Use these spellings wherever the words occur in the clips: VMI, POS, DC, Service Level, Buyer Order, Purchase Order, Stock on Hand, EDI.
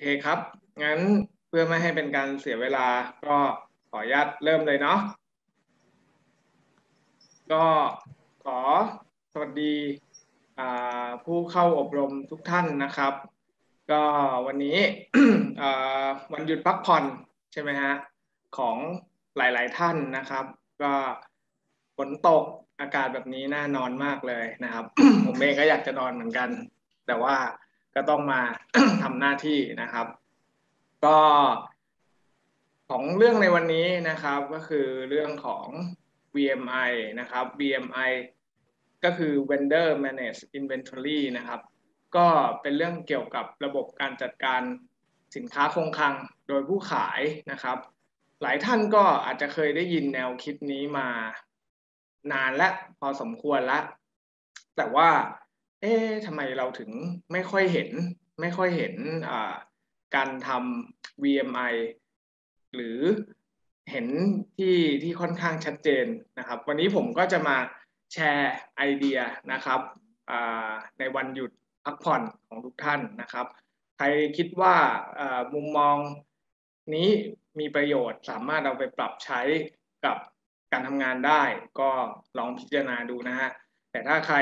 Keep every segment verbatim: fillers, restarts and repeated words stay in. เคครับงั้นเพื่อไม่ให้เป็นการเสียเวลาก็ขออนุญาตเริ่มเลยเนาะก็ขอสวัสดีผู้เข้าอบรมทุกท่านนะครับก็วันนี้ วันหยุดพักผ่อนใช่ไหมฮะของหลายๆท่านนะครับก็ฝนตกอากาศแบบนี้น่านอนมากเลยนะครับ ผมเองก็อยากจะนอนเหมือนกันแต่ว่าก็ต้องมา ทำหน้าที่นะครับก็ของเรื่องในวันนี้นะครับก็คือเรื่องของ วี เอ็ม ไอ นะครับ วี เอ็ม ไอ ก็คือ Vendor Managed Inventory นะครับก็เป็นเรื่องเกี่ยวกับระบบการจัดการสินค้าคงคลังโดยผู้ขายนะครับหลายท่านก็อาจจะเคยได้ยินแนวคิดนี้มานานและพอสมควรละแต่ว่าเอ๊ะทำไมเราถึงไม่ค่อยเห็นไม่ค่อยเห็นการทำ วี เอ็ม ไอ หรือเห็นที่ที่ค่อนข้างชัดเจนนะครับวันนี้ผมก็จะมาแชร์ไอเดียนะครับในวันหยุดพักผ่อนของทุกท่านนะครับใครคิดว่ามุมมองนี้มีประโยชน์สามารถเอาไปปรับใช้กับการทำงานได้ก็ลองพิจารณาดูนะฮะแต่ถ้าใคร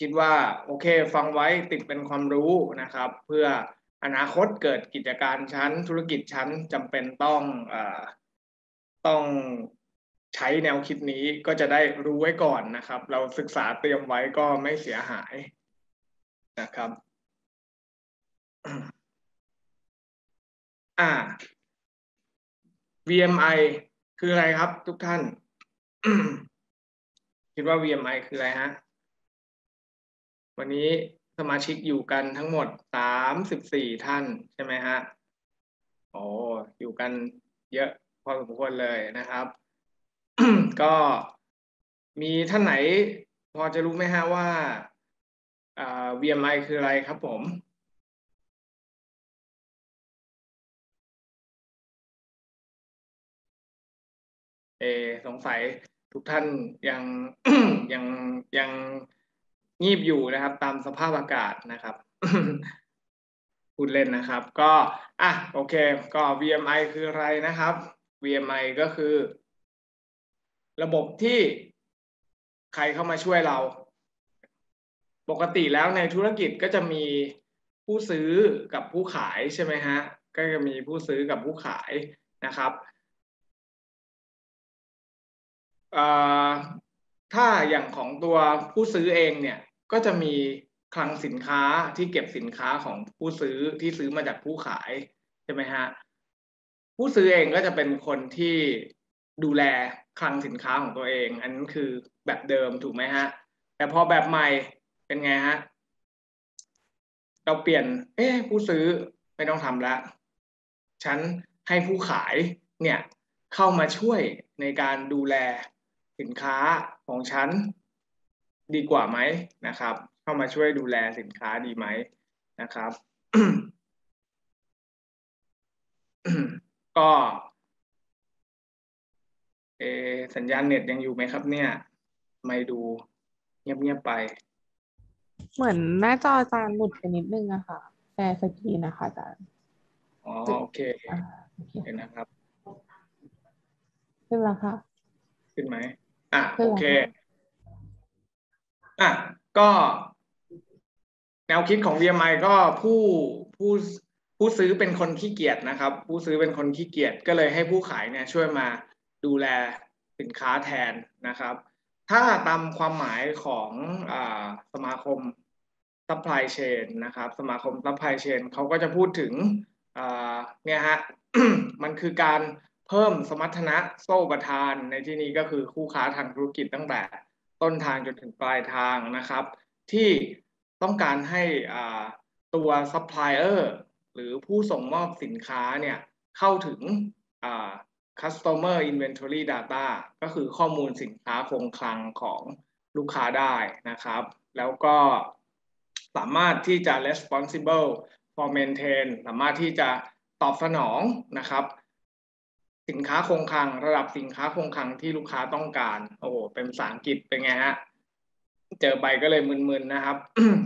คิดว่าโอเคฟังไว้ติดเป็นความรู้นะครับเพื่ออนาคตเกิดกิจการชั้นธุรกิจชั้นจำเป็นต้องเอ่อต้องใช้แนวคิดนี้ก็จะได้รู้ไว้ก่อนนะครับเราศึกษาเตรียมไว้ก็ไม่เสียหายนะครับอ่า วี เอ็ม ไอ คืออะไรครับทุกท่าน คิดว่า วี เอ็ม ไอ คืออะไรฮะวันนี้สมาชิกอยู่กันทั้งหมดสามสิบสี่ท่านใช่ไหมฮะโอ้อยู่กันเยอะพอสมควรเลยนะครับ ก็มีท่านไหนพอจะรู้ไหมฮะว่าอ่า วี เอ็ม ไอ คืออะไรครับผมเอสงสัยทุกท่านยัง ยังยังงีบอยู่นะครับตามสภาพอากาศนะครับ พูดเล่นนะครับก็อ่ะโอเคก็ วี เอ็ม ไอ คืออะไรนะครับ วี เอ็ม ไอ ก็คือระบบที่ใครเข้ามาช่วยเราปกติแล้วในธุรกิจก็จะมีผู้ซื้อกับผู้ขายใช่ไหมฮะก็จะมีผู้ซื้อกับผู้ขายนะครับถ้าอย่างของตัวผู้ซื้อเองเนี่ยก็จะมีคลังสินค้าที่เก็บสินค้าของผู้ซื้อที่ซื้อมาจากผู้ขายใช่ไหมฮะผู้ซื้อเองก็จะเป็นคนที่ดูแลคลังสินค้าของตัวเองอันนั้นคือแบบเดิมถูกไหมฮะแต่พอแบบใหม่เป็นไงฮะเราเปลี่ยนเอ๊ะผู้ซื้อไม่ต้องทำแล้วฉันให้ผู้ขายเนี่ยเข้ามาช่วยในการดูแลสินค้าของฉันดีกว่าไหมนะครับเข้ามาช่วยดูแลสินค้าดีไหมนะครับ ก็เอสัญญาณเน็ตยังอยู่ไหมครับเนี่ยไม่ดูเงียบๆไปเหมือนหน้าจออาจารย์หลุดไปนิดนึงอะค่ะแชร์สกรีนนะคะอาจารย์อ๋อโอเคเห็นนะครับขึ้นแล้วค่ะขึ้นไหมอ่ะโอเคอ่ะก็แนวคิดของ วี เอ็ม ไอ ก็ผู้ผู้ผู้ซื้อเป็นคนขี้เกียจนะครับผู้ซื้อเป็นคนขี้เกียจก็เลยให้ผู้ขายเนี่ยช่วยมาดูแลสินค้าแทนนะครับถ้าตามความหมายของอ่าสมาคม supply chain นะครับสมาคม supply chain เขาก็จะพูดถึงอ่าเนี่ยฮะ มันคือการเพิ่มสมรรถนะโซ่ประทานในที่นี้ก็คือคู่ค้าทางธุรกิจตั้งแต่ต้นทางจนถึงปลายทางนะครับที่ต้องการให้อ่าตัว supplier หรือผู้ส่งมอบสินค้าเนี่ยเข้าถึงอ่าCustomer Inventory Data ก็คือข้อมูลสินค้าคงคลังของลูกค้าได้นะครับแล้วก็สามารถที่จะ responsible for maintain สามารถที่จะตอบสนองนะครับสินค้าคงคลังระดับสินค้าคงคลังที่ลูกค้าต้องการโอ้โหเป็นภาษาอังกฤษเป็นไงฮะเจอใบก็เลยมึนๆนะครับ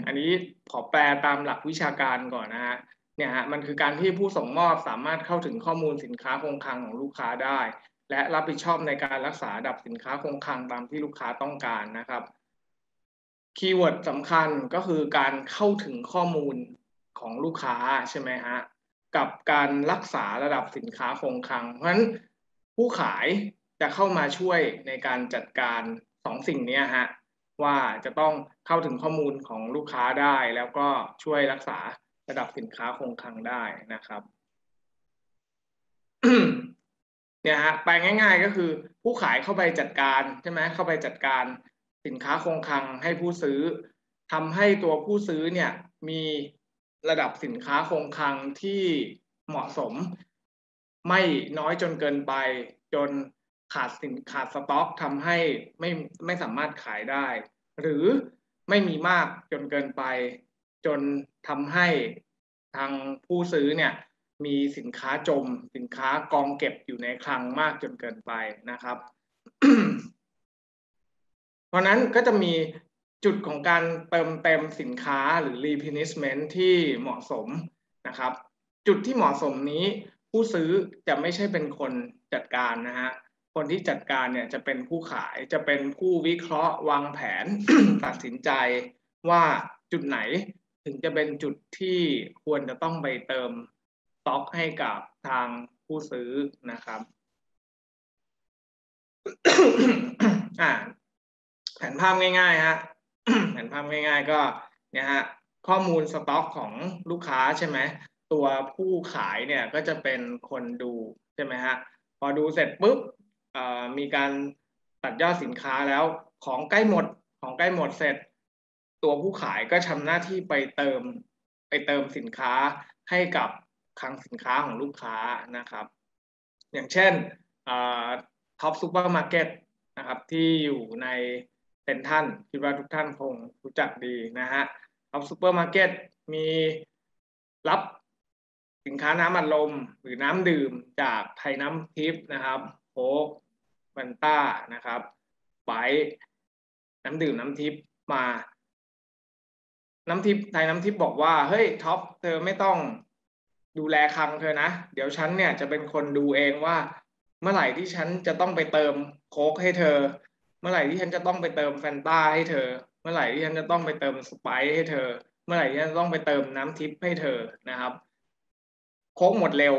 อันนี้ขอแปลตามหลักวิชาการก่อนนะฮะ เนี่ยฮะมันคือการที่ผู้ส่งมอบสามารถเข้าถึงข้อมูลสินค้าคงคลังของลูกค้าได้และรับผิดชอบในการรักษาดับสินค้าคงคลังตามที่ลูกค้าต้องการนะครับคีย์เวิร์ดสำคัญก็คือการเข้าถึงข้อมูลของลูกค้าใช่ไหมฮะกับการรักษาระดับสินค้าคงคลังเพราะฉะนั้นผู้ขายจะเข้ามาช่วยในการจัดการสองสิ่งนี้ฮะว่าจะต้องเข้าถึงข้อมูลของลูกค้าได้แล้วก็ช่วยรักษาระดับสินค้าคงคลังได้นะครับ เนี่ยฮะไปง่ายๆก็คือผู้ขายเข้าไปจัดการใช่ไหมเข้าไปจัดการสินค้าคงคลังให้ผู้ซื้อทำให้ตัวผู้ซื้อเนี่ยมีระดับสินค้าคงคลังที่เหมาะสมไม่น้อยจนเกินไปจนขาดสินขาดสต็อกทำให้ไม่ไม่สามารถขายได้หรือไม่มีมากจนเกินไปจนทำให้ทางผู้ซื้อเนี่ยมีสินค้าจมสินค้ากองเก็บอยู่ในคลังมากจนเกินไปนะครับ เพราะนั้นก็จะมีจุดของการเติมเต็มสินค้าหรือ replenishment ที่เหมาะสมนะครับจุดที่เหมาะสมนี้ผู้ซื้อจะไม่ใช่เป็นคนจัดการนะฮะคนที่จัดการเนี่ยจะเป็นผู้ขายจะเป็นผู้วิเคราะห์วางแผน ตัดสินใจว่าจุดไหนถึงจะเป็นจุดที่ควรจะต้องไปเติมสต็อกให้กับทางผู้ซื้อนะครับ อ่าแผนภาพง่ายๆฮะ แผนภาพง่ายๆก็เนี่ยฮะข้อมูลสต็อกของลูกค้าใช่ไหมตัวผู้ขายเนี่ยก็จะเป็นคนดูใช่ไหมฮะพอดูเสร็จปุ๊บมีการตัดยอดสินค้าแล้วของใกล้หมดของใกล้หมดเสร็จตัวผู้ขายก็ทำหน้าที่ไปเติมไปเติมสินค้าให้กับคลังสินค้าของลูกค้านะครับอย่างเช่นท็อปซูเปอร์มาร์เก็ตนะครับที่อยู่ในเซ็นทรัลคิดว่าทุกท่านคงรู้จักดีนะฮะท็อปซูเปอร์มาร์เก็ตมีรับสินค้าน้ำอัดลมหรือน้ำดื่มจากไทยน้ำทิพย์นะครับโค้กแวนต้านะครับไบต์น้ำดื่มน้ำทิพย์มาน้ำทิพย์ไทยน้ำทิพย์บอกว่าเฮ้ยท็อปเธอไม่ต้องดูแลคลังเธอนะเดี๋ยวฉันเนี่ยจะเป็นคนดูเองว่าเมื่อไหร่ที่ฉันจะต้องไปเติมโค้กให้เธอเมื่อไหร่ที่ฉันจะต้องไปเติมแฟนต้าให้เธอเมื่อไหร่ที่ฉันจะต้องไปเติมสไปซ์ให้เธอเมื่อไหร่ที่ฉันต้องไปเติมน้ำทิพย์ให้เธอนะครับโค้กหมดเร็ว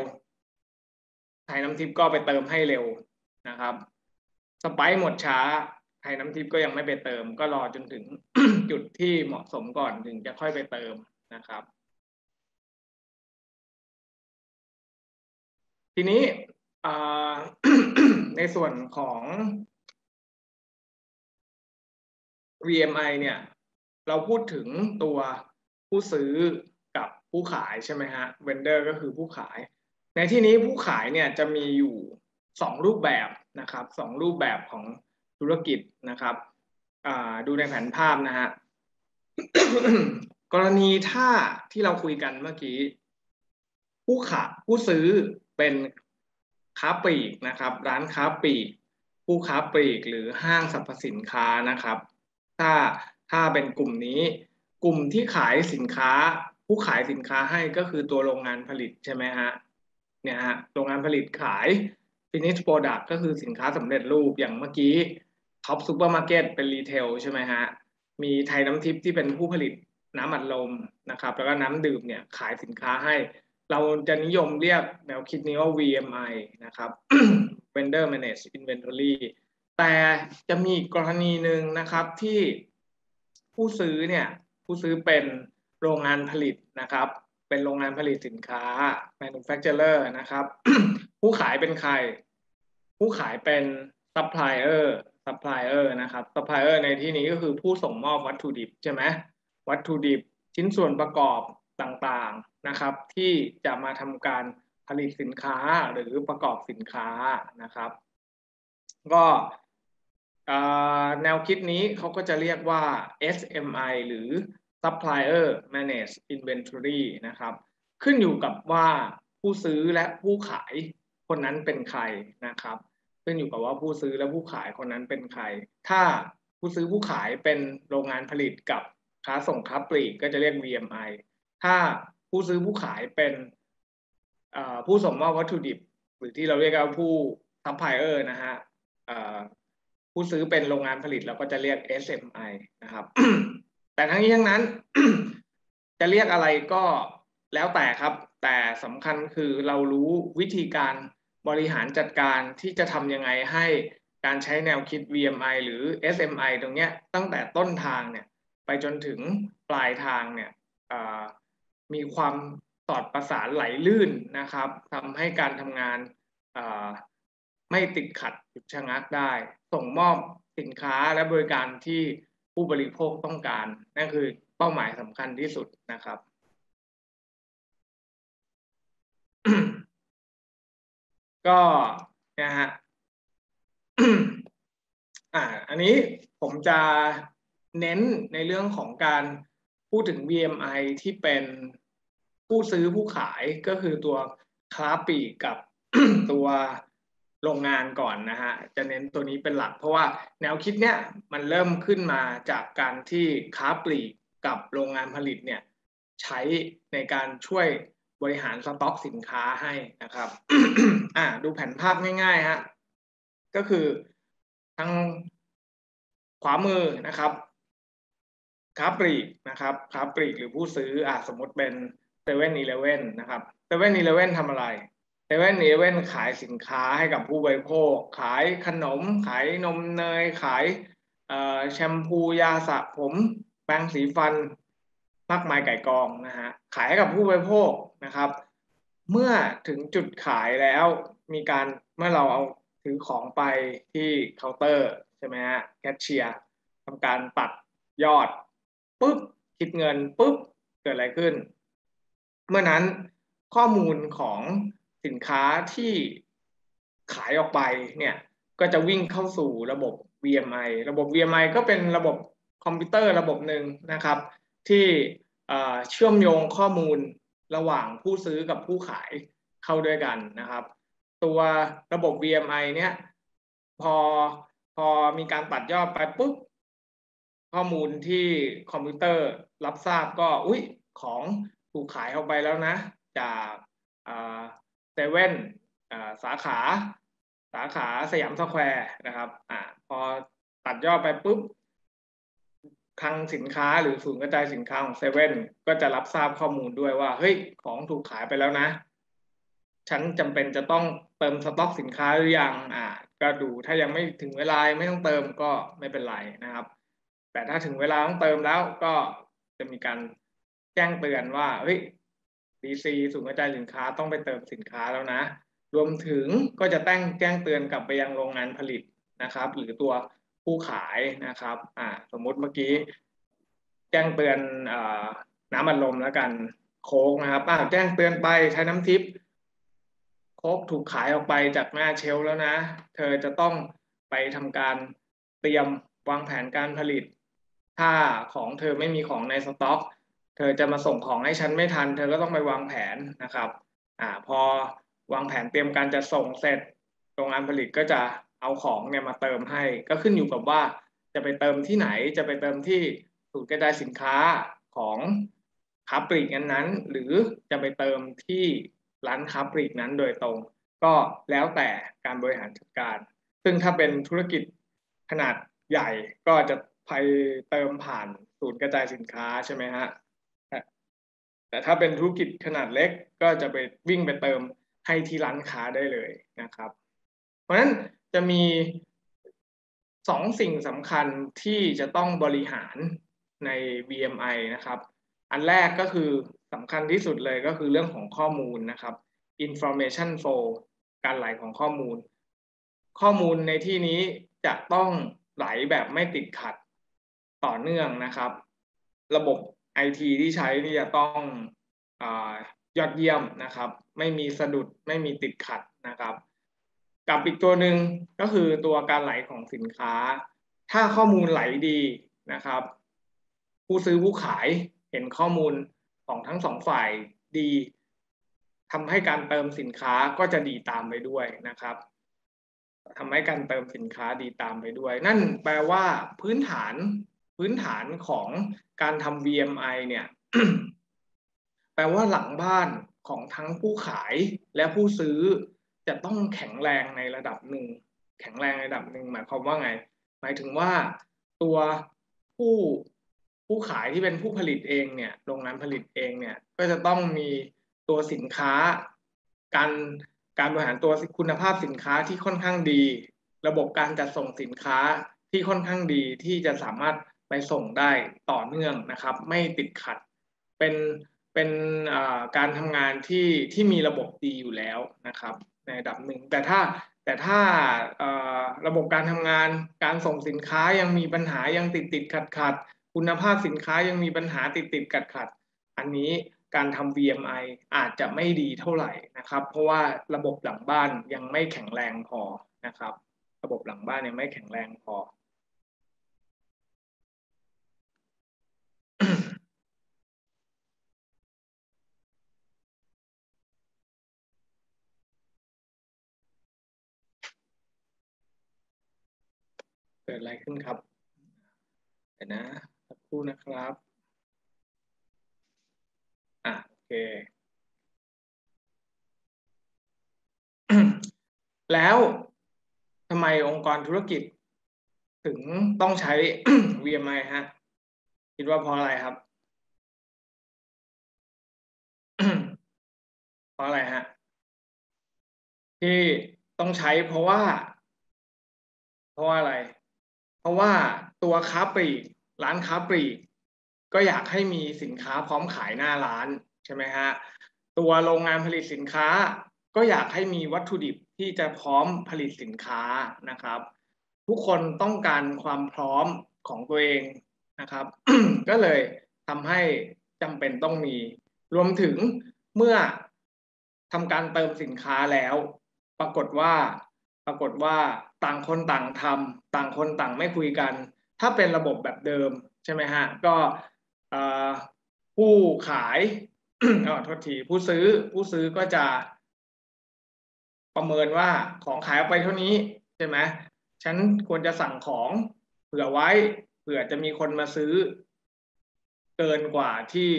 ไทยน้ำทิพย์ก็ไปเติมให้เร็วนะครับสไปซ์หมดช้าไทยน้ำทิพย์ก็ยังไม่ไปเติมก็รอจนถึง จุดที่เหมาะสมก่อนถึงจะค่อยไปเติมนะครับทีนี้ ในส่วนของ วี เอ็ม ไอ เนี่ยเราพูดถึงตัวผู้ซื้อกับผู้ขายใช่ไหมฮะ vendor ก็คือผู้ขายในที่นี้ผู้ขายเนี่ยจะมีอยู่สองรูปแบบนะครับสองรูปแบบของธุรกิจนะครับดูในแผนภาพนะฮะ กรณีถ้าที่เราคุยกันเมื่อกี้ผู้ขายผู้ซื้อเป็นค้าปลีกนะครับร้านค้าปลีกผู้ค้าปลีกหรือห้างสรรพสินค้านะครับถ้าถ้าเป็นกลุ่มนี้กลุ่มที่ขายสินค้าผู้ขายสินค้าให้ก็คือตัวโรงงานผลิตใช่ไหมฮะเนี่ยฮะโรงงานผลิตขาย finish product ก็คือสินค้าสำเร็จรูปอย่างเมื่อกี้ท็อปซูเปอร์มาร์เก็ตเป็นรีเทลใช่ไหมฮะมีไทยน้ำทิพย์ที่เป็นผู้ผลิตน้ำอัดลมนะครับแล้วก็น้ำดื่มเนี่ยขายสินค้าให้เราจะนิยมเรียกแนวคิดนี้ว่า วี เอ็ม ไอ นะครับ Vendor Managed Inventory แต่จะมีกรณีหนึ่งนะครับที่ผู้ซื้อเนี่ยผู้ซื้อเป็นโรงงานผลิตนะครับเป็นโรงงานผลิตสินค้า Manufacturer นะครับ ผู้ขายเป็นใครผู้ขายเป็น Supplier Supplier นะครับ Supplier ในที่นี้ก็คือผู้ส่งมอบวัตถุดิบใช่ไหมวัตถุดิบชิ้นส่วนประกอบต่างๆนะครับที่จะมาทำการผลิตสินค้าหรือประกอบสินค้านะครับก็แนวคิดนี้เขาก็จะเรียกว่า เอส เอ็ม ไอ หรือ Supplier Managed Inventory นะครับขึ้นอยู่กับว่าผู้ซื้อและผู้ขายคนนั้นเป็นใครนะครับขึ้นอยู่กับว่าผู้ซื้อและผู้ขายคนนั้นเป็นใครถ้าผู้ซื้อผู้ขายเป็นโรงงานผลิตกับค้าส่งค้าปลีกก็จะเรียก วี เอ็ม ไอ ถ้า ผู้ซื้อผู้ขายเป็นผู้ส่งมอบวัตถุดิบหรือที่เราเรียกว่าผู้ซัพพลายเออร์นะฮะผู้ซื้อเป็นโรงงานผลิตเราก็จะเรียก เอส เอ็ม ไอ นะครับ แต่ทั้งนี้ทั้งนั้น จะเรียกอะไรก็แล้วแต่ครับแต่สำคัญคือเรารู้วิธีการบริหารจัดการที่จะทำยังไงให้การใช้แนวคิด วี เอ็ม ไอ หรือ เอส เอ็ม ไอ ตรงเนี้ยตั้งแต่ต้นทางเนี่ยไปจนถึงปลายทางเนี่ยมีความสอดประสานไหลลื่นนะครับทำให้การทำงานไม่ติดขัดหยุดชะงักได้ส่งมอบสินค้าและบริการที่ผู้บริโภคต้องการนั่นคือเป้าหมายสำคัญที่สุดนะครับก็นะฮะ อ่าอันนี้ผมจะเน้นในเรื่องของการพูดถึง วี เอ็ม ไอ ที่เป็นผู้ซื้อผู้ขายก็คือตัวค้าปลีกกับ ตัวโรงงานก่อนนะฮะจะเน้นตัวนี้เป็นหลักเพราะว่าแนวคิดเนี้ยมันเริ่มขึ้นมาจากการที่ค้าปลีกกับโรงงานผลิตเนี่ยใช้ในการช่วยบริหารสต็อกสินค้าให้นะครับ อ่าดูแผนภาพง่ายๆฮะก็คือทางขวามือนะครับค้าปลีกนะครับค้าปลีกหรือผู้ซื้ออ่าสมมติเป็น เซเว่นอีเลฟเว่น นะครับ เซเว่นอีเลฟเว่น ทำอะไร เซเว่นอีเลฟเว่น ขายสินค้าให้กับผู้บริโภคขายขนมขายนมเนยขายเอ่อแชมพูยาสระผมแปรงสีฟันมากมายไก่กองนะฮะขายให้กับผู้บริโภคนะครับเมื่อถึงจุดขายแล้วมีการเมื่อเราเอาถือของไปที่เคาน์เตอร์ใช่ไหมฮะแคชเชียร์ทำการตัดยอดปุ๊บคิดเงินปุ๊บเกิดอะไรขึ้นเมื่อนั้นข้อมูลของสินค้าที่ขายออกไปเนี่ยก็จะวิ่งเข้าสู่ระบบ วี เอ็ม ไอ ระบบ วี เอ็ม ไอ ก็เป็นระบบคอมพิวเตอร์ระบบหนึ่งนะครับที่เชื่อมโยงข้อมูลระหว่างผู้ซื้อกับผู้ขายเข้าด้วยกันนะครับตัวระบบ วี เอ็ม ไอ เนี่ยพอพอมีการตัดยอดไปปุ๊บข้อมูลที่คอมพิวเตอร์รับทราบก็อุ๊ยของถูกขายออกไปแล้วนะจากเซเว่นสาขาสาขาสยามสแควร์นะครับอ่าพอตัดยอดไปปุ๊บคลังสินค้าหรือศูนย์กระจายสินค้าของเซเว่นก็จะรับทราบข้อมูลด้วยว่าเฮ้ยของถูกขายไปแล้วนะฉันจำเป็นจะต้องเติมสต็อกสินค้าหรือยังอ่าก็ดูถ้ายังไม่ถึงเวลาไม่ต้องเติมก็ไม่เป็นไรนะครับแต่ถ้าถึงเวลาต้องเติมแล้วก็จะมีการแจ้งเตือนว่าเฮ้ย ดี ซี ศูนย์กระจายสินค้าต้องไปเติมสินค้าแล้วนะรวมถึงก็จะแจ้งแจ้งเตือนกลับไปยังโรงงานผลิตนะครับหรือตัวผู้ขายนะครับอ่าสมมุติเมื่อกี้แจ้งเตือนน้ำอัดลมแล้วกันโค้กนะครับอ่าแจ้งเตือนไปใช้น้ำทิพย์โค้กถูกขายออกไปจากหน้าเชลแล้วนะเธอจะต้องไปทำการเตรียมวางแผนการผลิตถ้าของเธอไม่มีของในสต็อกเธอจะมาส่งของให้ฉันไม่ทันเธอก็ต้องไปวางแผนนะครับอ่าพอวางแผนเตรียมการจะส่งเสร็จโรงงานผลิตก็จะเอาของเนี่ยมาเติมให้ก็ขึ้นอยู่กับว่าจะไปเติมที่ไหนจะไปเติมที่ศูนย์กระจายสินค้าของค้าปลีกนั้นๆหรือจะไปเติมที่ร้านค้าปลีกนั้นโดยตรงก็แล้วแต่การบริหารจัดการซึ่งถ้าเป็นธุรกิจขนาดใหญ่ก็จะไปเติมผ่านศูนย์กระจายสินค้าใช่ไหมฮะแต่ถ้าเป็นธุรกิจขนาดเล็กก็จะไปวิ่งไปเติมให้ที่ร้านค้าได้เลยนะครับเพราะฉะนั้นจะมีสองสิ่งสำคัญที่จะต้องบริหารใน วี เอ็ม ไอ นะครับอันแรกก็คือสำคัญที่สุดเลยก็คือเรื่องของข้อมูลนะครับ information flow การไหลของข้อมูลข้อมูลในที่นี้จะต้องไหลแบบไม่ติดขัดต่อเนื่องนะครับระบบ ไอ ที ที่ใช้นี่จะต้องยอดเยี่ยมนะครับไม่มีสะดุดไม่มีติดขัดนะครับกับอีกตัวหนึ่งก็คือตัวการไหลของสินค้าถ้าข้อมูลไหลดีนะครับผู้ซื้อผู้ขายเห็นข้อมูลของทั้งสองฝ่ายดีทำให้การเติมสินค้าก็จะดีตามไปด้วยนะครับทำให้การเติมสินค้าดีตามไปด้วยนั่นแปลว่าพื้นฐานพื้นฐานของการทำ วี เอ็ม ไอ เนี่ย แปลว่าหลังบ้านของทั้งผู้ขายและผู้ซื้อจะต้องแข็งแรงในระดับหนึ่งแข็งแรงในระดับหนึ่งหมายความว่าไงหมายถึงว่าตัวผู้ผู้ขายที่เป็นผู้ผลิตเองเนี่ยโรงงานผลิตเองเนี่ยก็จะต้องมีตัวสินค้าการการบริหารตัวคุณภาพสินค้าที่ค่อนข้างดีระบบการจัดส่งสินค้าที่ค่อนข้างดีที่จะสามารถไปส่งได้ต่อเนื่องนะครับไม่ติดขัดเป็นเป็นการทำงานที่ที่มีระบบดีอยู่แล้วนะครับในระดับหนึ่งแต่ถ้าแต่ถ้าระบบการทำงานการส่งสินค้ายังมีปัญหายังติดติดขัดขัดคุณภาพสินค้ายังมีปัญหาติดติดขัดขัดอันนี้การทำ วี เอ็ม ไอ อาจจะไม่ดีเท่าไหร่นะครับเพราะว่าระบบหลังบ้านยังไม่แข็งแรงพอนะครับระบบหลังบ้านยังไม่แข็งแรงพอ เกิดอะไรขึ้นครับเดี๋ยวนะสักครู่นะครับอ่ะโอเค แล้วทำไมองค์กรธุรกิจถึงต้องใช้ วี เอ็ม ไอ ฮะคิดว่าเพราะอะไรครับ เพราะอะไรฮะที่ต้องใช้เพราะว่าเพราะอะไรเพราะว่าตัวค้าปลีกร้านค้าปลีกก็อยากให้มีสินค้าพร้อมขายหน้าร้านใช่ไหมฮะตัวโรงงานผลิตสินค้าก็อยากให้มีวัตถุดิบที่จะพร้อมผลิตสินค้านะครับทุกคนต้องการความพร้อมของตัวเองนะครับ ก็เลยทำให้จำเป็นต้องมีรวมถึงเมื่อทำการเติมสินค้าแล้วปรากฏว่าปรากฏว่าต่างคนต่างทำต่างคนต่างไม่คุยกันถ้าเป็นระบบแบบเดิมใช่ไหมฮะก็ผู้ขายอ๋อ โทษทีผู้ซื้อผู้ซื้อก็จะประเมินว่าของขายออกไปเท่านี้ใช่ไหมฉันควรจะสั่งของเผื่อไว้เผื่อจะมีคนมาซื้อเกินกว่าที่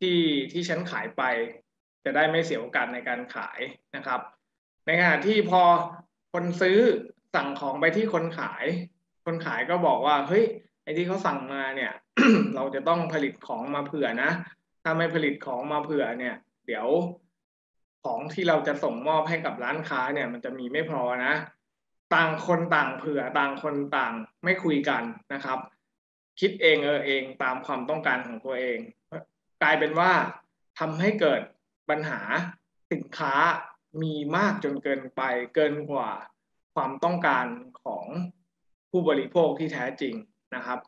ที่ที่ฉันขายไปจะได้ไม่เสียโอกาสในการขายนะครับในขณะที่พอคนซื้อสั่งของไปที่คนขายคนขายก็บอกว่าเฮ้ยไอ้ที่เขาสั่งมาเนี่ย เราจะต้องผลิตของมาเผื่อนะถ้าไม่ผลิตของมาเผื่อเนี่ยเดี๋ยวของที่เราจะส่งมอบให้กับร้านค้าเนี่ยมันจะมีไม่พอนะต่างคนต่างเผื่อต่างคนต่างไม่คุยกันนะครับคิดเองเออเองตามความต้องการของตัวเองกลายเป็นว่าทำให้เกิดปัญหาสินค้ามีมากจนเกินไปเกินกว่าความต้องการของผู้บริโภคที่แท้จริงนะครับ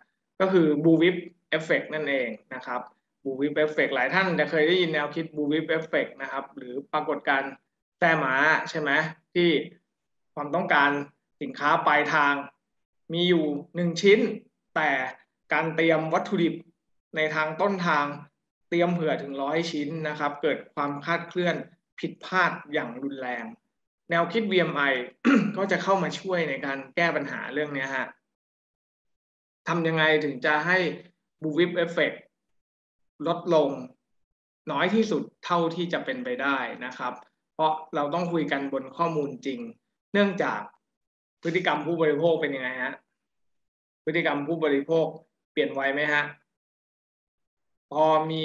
ก็คือบูวิปเอฟเฟกต์นั่นเองนะครับบูวิปเอฟเฟกต์หลายท่านจะเคยได้ยินแนวคิดบูวิปเอฟเฟกต์นะครับหรือปรากฏการณ์แต้หมาใช่ไหมที่ความต้องการสินค้าปลายทางมีอยู่หนึ่งชิ้นแต่การเตรียมวัตถุดิบในทางต้นทางเตรียมเผื่อถึงร้อยชิ้นนะครับเกิดความคลาดเคลื่อนผิดพลาดอย่างรุนแรงแนวคิด วี เอ็ม ไอ ก็จะเข้ามาช่วยในการแก้ปัญหาเรื่องนี้ฮะทำยังไงถึงจะให้บูวิปเอฟเฟกต์ลดลงน้อยที่สุดเท่าที่จะเป็นไปได้นะครับเพราะเราต้องคุยกันบนข้อมูลจริงเนื่องจากพฤติกรรมผู้บริโภคเป็นยังไงฮะพฤติกรรมผู้บริโภคเปลี่ยนไวไหมฮะพอมี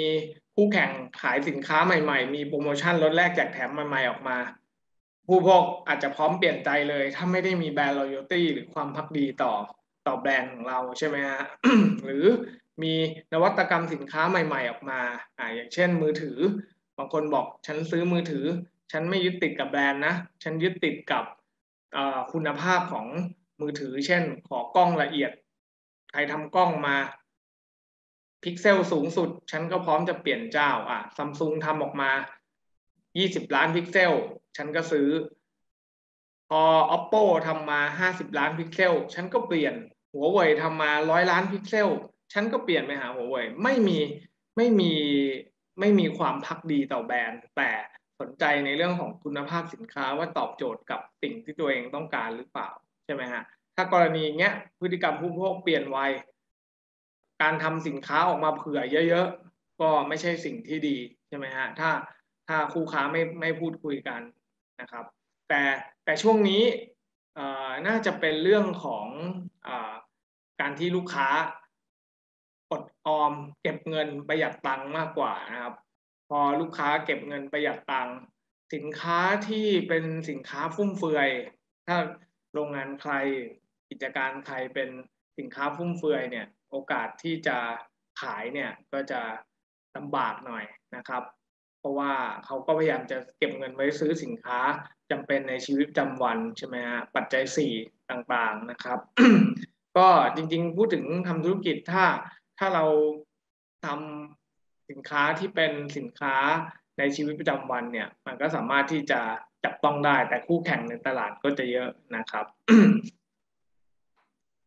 คู่แข่งขายสินค้าใหม่ๆมีโปรโมชั่นลดแลกแจกแถมใหม่ๆออกมาผู้บริโภคอาจจะพร้อมเปลี่ยนใจเลยถ้าไม่ได้มีแบรนด์ loyalty หรือความภักดีต่อต่อแบรนด์ของเราใช่ไหมฮะ หรือมีนวัตกรรมสินค้าใหม่ๆออกมาอ่าอย่างเช่นมือถือบางคนบอกฉันซื้อมือถือฉันไม่ยึดติดกับแบรนด์นะฉันยึดติดกับคุณภาพของมือถือเช่นขอกล้องละเอียดใครทำกล้องมาพิกเซลสูงสุดฉันก็พร้อมจะเปลี่ยนเจ้าอ่ะซัมซุงทำออกมายี่สิบล้านพิกเซลฉันก็ซื้อพอ Oppo ทำมาห้าสิบล้านพิกเซลฉันก็เปลี่ยนหัวเว่ยทำมาหนึ่งร้อยล้านพิกเซลฉันก็เปลี่ยนไปหาหัวเว่ยไม่มีไม่มีไม่มีความภักดีต่อแบรนด์แต่สนใจในเรื่องของคุณภาพสินค้าว่าตอบโจทย์กับสิ่งที่ตัวเองต้องการหรือเปล่าใช่ไหมฮะถ้ากรณีเงี้ยพฤติกรรมผู้บริโภคเปลี่ยนไวการทำสินค้าออกมาเผื่อเยอะ ก็ไม่ใช่สิ่งที่ดีใช่ไหมฮะถ้าถ้าคู่ค้าไม่ไม่พูดคุยกันนะครับแต่แต่ช่วงนี้น่าจะเป็นเรื่องของการที่ลูกค้าอดออมเก็บเงินประหยัดตังค์มากกว่านะครับพอลูกค้าเก็บเงินประหยัดตังค์สินค้าที่เป็นสินค้าฟุ่มเฟือยถ้าโรงงานใครกิจการใครเป็นสินค้าฟุ่มเฟือยเนี่ยโอกาสที่จะขายเนี่ยก็จะลำบากหน่อยนะครับเพราะว่าเขาก็พยายามจะเก็บเงินไว้ซื้อสินค้าจำเป็นในชีวิตประจำวันใช่ไหมฮะปัจจัยสี่ต่างๆนะครับ ก็จริงๆพูดถึงทำธุรกิจถ้าถ้าเราทำสินค้าที่เป็นสินค้าในชีวิตประจำวันเนี่ยมันก็สามารถที่จะจับต้องได้แต่คู่แข่งในตลาดก็จะเยอะนะครับ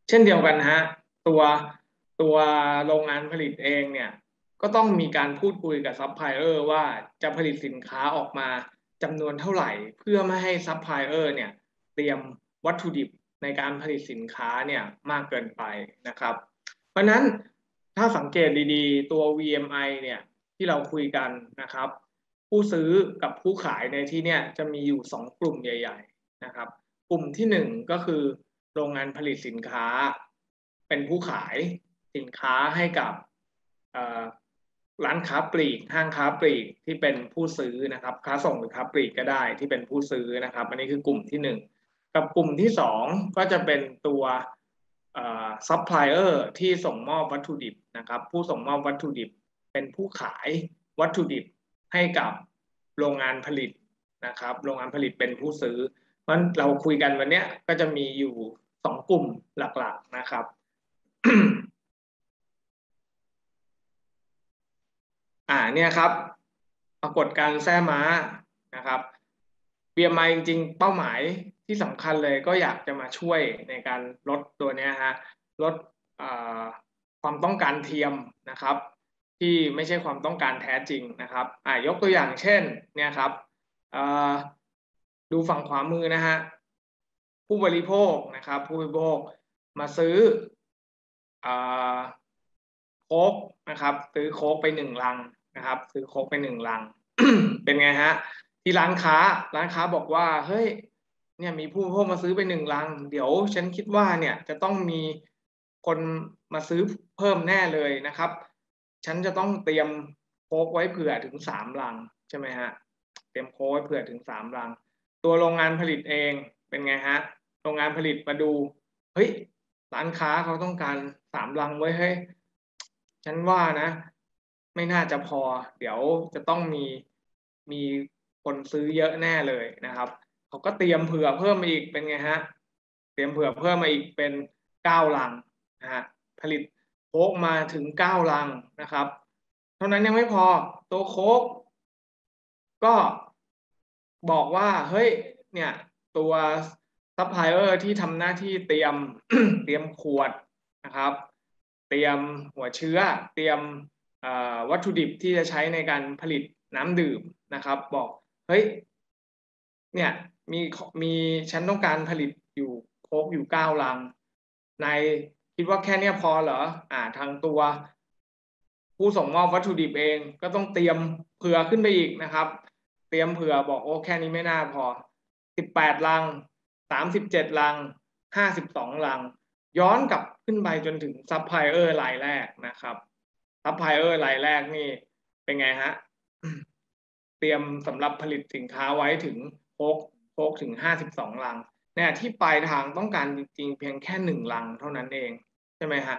เช่นเดียวกันฮะตัวตัวโรงงานผลิตเองเนี่ยก็ต้องมีการพูดคุยกับซัพพลายเออร์ว่าจะผลิตสินค้าออกมาจำนวนเท่าไหร่เพื่อไม่ให้ซัพพลายเออร์เนี่ยเตรียมวัตถุดิบในการผลิตสินค้าเนี่ยมากเกินไปนะครับเพราะนั้นถ้าสังเกตดีๆตัว วี เอ็ม ไอ เนี่ยที่เราคุยกันนะครับผู้ซื้อกับผู้ขายในที่เนี่ยจะมีอยู่สองกลุ่มใหญ่ๆนะครับกลุ่มที่หนึ่งก็คือโรงงานผลิตสินค้าเป็นผู้ขายสินค้าให้กับร้านค้าปลีกห้างค้าปลีกที่เป็นผู้ซื้อนะครับค้าส่งหรือค้าปลีกก็ได้ที่เป็นผู้ซื้อนะครับอันนี้คือกลุ่มที่หนึ่งกับกลุ่มที่สองก็จะเป็นตัวซัพพลายเออร์ที่ส่งมอบวัตถุดิบนะครับผู้ส่งมอบวัตถุดิบเป็นผู้ขายวัตถุดิบให้กับโรงงานผลิตนะครับโรงงานผลิตเป็นผู้ซื้อเพราะฉะนั้นเราคุยกันวันนี้ก็จะมีอยู่สองกลุ่มหลักๆนะครับ อ่าเนี่ยครับปรากฏการณ์แซ่ม้านะครับวี เอ็ม ไอ จริงๆเป้าหมายที่สำคัญเลยก็อยากจะมาช่วยในการลดตัวเนี้ยฮะลดความต้องการเทียมนะครับที่ไม่ใช่ความต้องการแท้จริงนะครับอ่ายกตัวอย่างเช่นเนี่ยครับดูฝั่งขวามือนะฮะผู้บริโภคนะครับผู้บริโภคมาซื้อโค้กนะครับซื้อโค้กไปหนึ่งลังนะครับซื้อโค้กไปหนึ่งลัง เป็นไงฮะที่ร้านค้าร้านค้าบอกว่าเฮ้ยเนี่ยมีผู้บริโภคมาซื้อไปหนึ่งลังเดี๋ยวฉันคิดว่าเนี่ยจะต้องมีคนมาซื้อเพิ่มแน่เลยนะครับฉันจะต้องเตรียมโค้กไว้เผื่อถึงสามลังใช่ไหมฮะเตรียมโค้กไว้เผื่อถึงสามลังตัวโรงงานผลิตเองเป็นไงฮะโรงงานผลิตมาดูเฮ้ยร้านค้าเขาต้องการสามลังไว้เฮ้ยฉันว่านะไม่น่าจะพอเดี๋ยวจะต้องมีมีคนซื้อเยอะแน่เลยนะครับเขาก็เตรียมเผื่อเพิ่มมาอีกเป็นไงฮะเตรียมเผื่อเพิ่มมาอีกเป็นเก้าลังนะฮะผลิตโค้กมาถึงเก้าลังนะครับเท่านั้นยังไม่พอตัวโค้กก็บอกว่าเฮ้ยเนี่ยตัวซัพพลายเออร์ที่ทำหน้าที่เตรียม เตรียมขวดนะครับเตรียมหัวเชื้อเตรียมวัตถุดิบที่จะใช้ในการผลิตน้ำดื่มนะครับบอกเฮ้ยเนี่ยมีมีฉันต้องการผลิตอยู่โค้กอยู่เก้าลังในคิดว่าแค่นี้พอเหรออ่าทางตัวผู้ส่งมอบวัตถุดิบเองก็ต้องเตรียมเผื่อขึ้นไปอีกนะครับเตรียมเผื่อบอกโอ้แค่นี้ไม่น่าพอสิบแปดลังสามสิบเจ็ดลังห้าสิบสองลังย้อนกลับขึ้นไปจนถึงซัพพลายเออร์รายแรกนะครับซัพพลายเออร์รายแรกนี่เป็นไงฮะเตรียมสำหรับผลิตสินค้าไว้ถึงโค้กโค้กถึงห้าสิบสองลังเนี่ยที่ปลายทางต้องการจริงๆเพียงแค่หนึ่งลังเท่านั้นเองใช่ไหมฮะ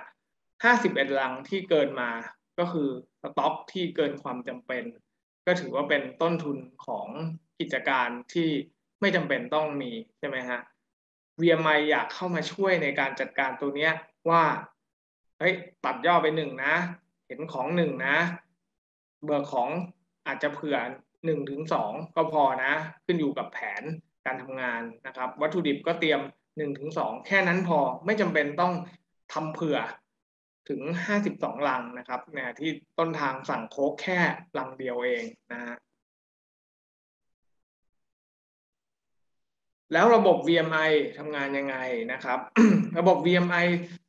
ห้าสิบเอ็ดลังที่เกินมาก็คือสต็อกที่เกินความจำเป็นก็ถือว่าเป็นต้นทุนของกิจการที่ไม่จำเป็นต้องมีใช่ไหมฮะวี เอ็ม ไอ อยากเข้ามาช่วยในการจัดการตัวเนี้ยว่าเฮ้ยตัดย่อไปหนึ่งนะเห็นของหนึ่งนะเบอร์ของอาจจะเผื่อหนึ่งถึงสองก็พอนะขึ้นอยู่กับแผนการทำงานนะครับวัตถุดิบก็เตรียมหนึ่งถึงสองแค่นั้นพอไม่จำเป็นต้องทำเผื่อถึงห้าสิบสองลังนะครับเนี่ยที่ต้นทางสั่งโค้กแค่ลังเดียวเองนะฮะแล้วระบบ วี เอ็ม ไอ ทำงานยังไงนะครับ ระบบ วี เอ็ม ไอ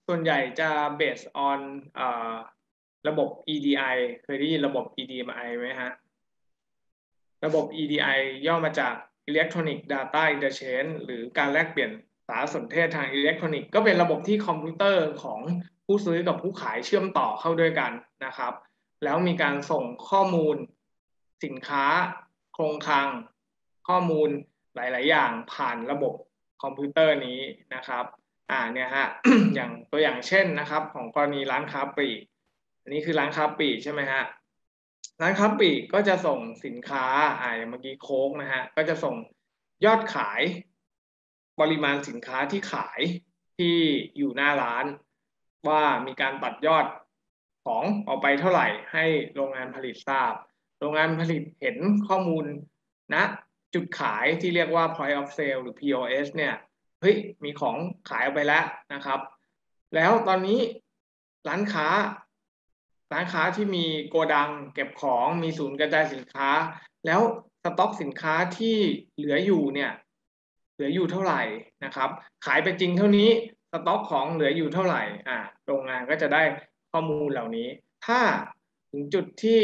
ส่วนใหญ่จะ based on เอ่อ ระบบ อี ดี ไอ เคยได้ยินระบบ อี ดี ไอ ไหมฮะระบบ อี ดี ไอ ย่อมาจาก Electronic Data Interchange หรือการแลกเปลี่ยนสารสนเทศทางอิเล็กทรอนิกส์ก็เป็นระบบที่คอมพิวเตอร์ของผู้ซื้อกับผู้ขายเชื่อมต่อเข้าด้วยกันนะครับแล้วมีการส่งข้อมูลสินค้าโครงคลังข้อมูลหลายๆอย่างผ่านระบบคอมพิวเตอร์นี้นะครับอ่าเนี่ยฮะ อย่างตัวอย่างเช่นนะครับของกรณีร้านค้าปลีกอันนี้คือร้านค้าปลีกใช่ไหมฮะร้านค้าปลีกก็จะส่งสินค้าอ่าเมื่อกี้โค้กนะฮะก็จะส่งยอดขายปริมาณสินค้าที่ขายที่อยู่หน้าร้านว่ามีการตัดยอดของออกไปเท่าไหร่ให้โรงงานผลิตทราบโรงงานผลิตเห็นข้อมูลนะจุดขายที่เรียกว่า point of sale หรือ พี โอ เอส เนี่ยเฮ้ยมีของขายออกไปแล้วนะครับแล้วตอนนี้ร้านค้าร้านค้าที่มีโกดังเก็บของมีศูนย์กระจายสินค้าแล้วสต็อกสินค้าที่เหลืออยู่เนี่ยเหลืออยู่เท่าไหร่นะครับขายไปจริงเท่านี้สต็อกของเหลืออยู่เท่าไหร่อ่าโรงงานก็จะได้ข้อมูลเหล่านี้ถ้าถึงจุดที่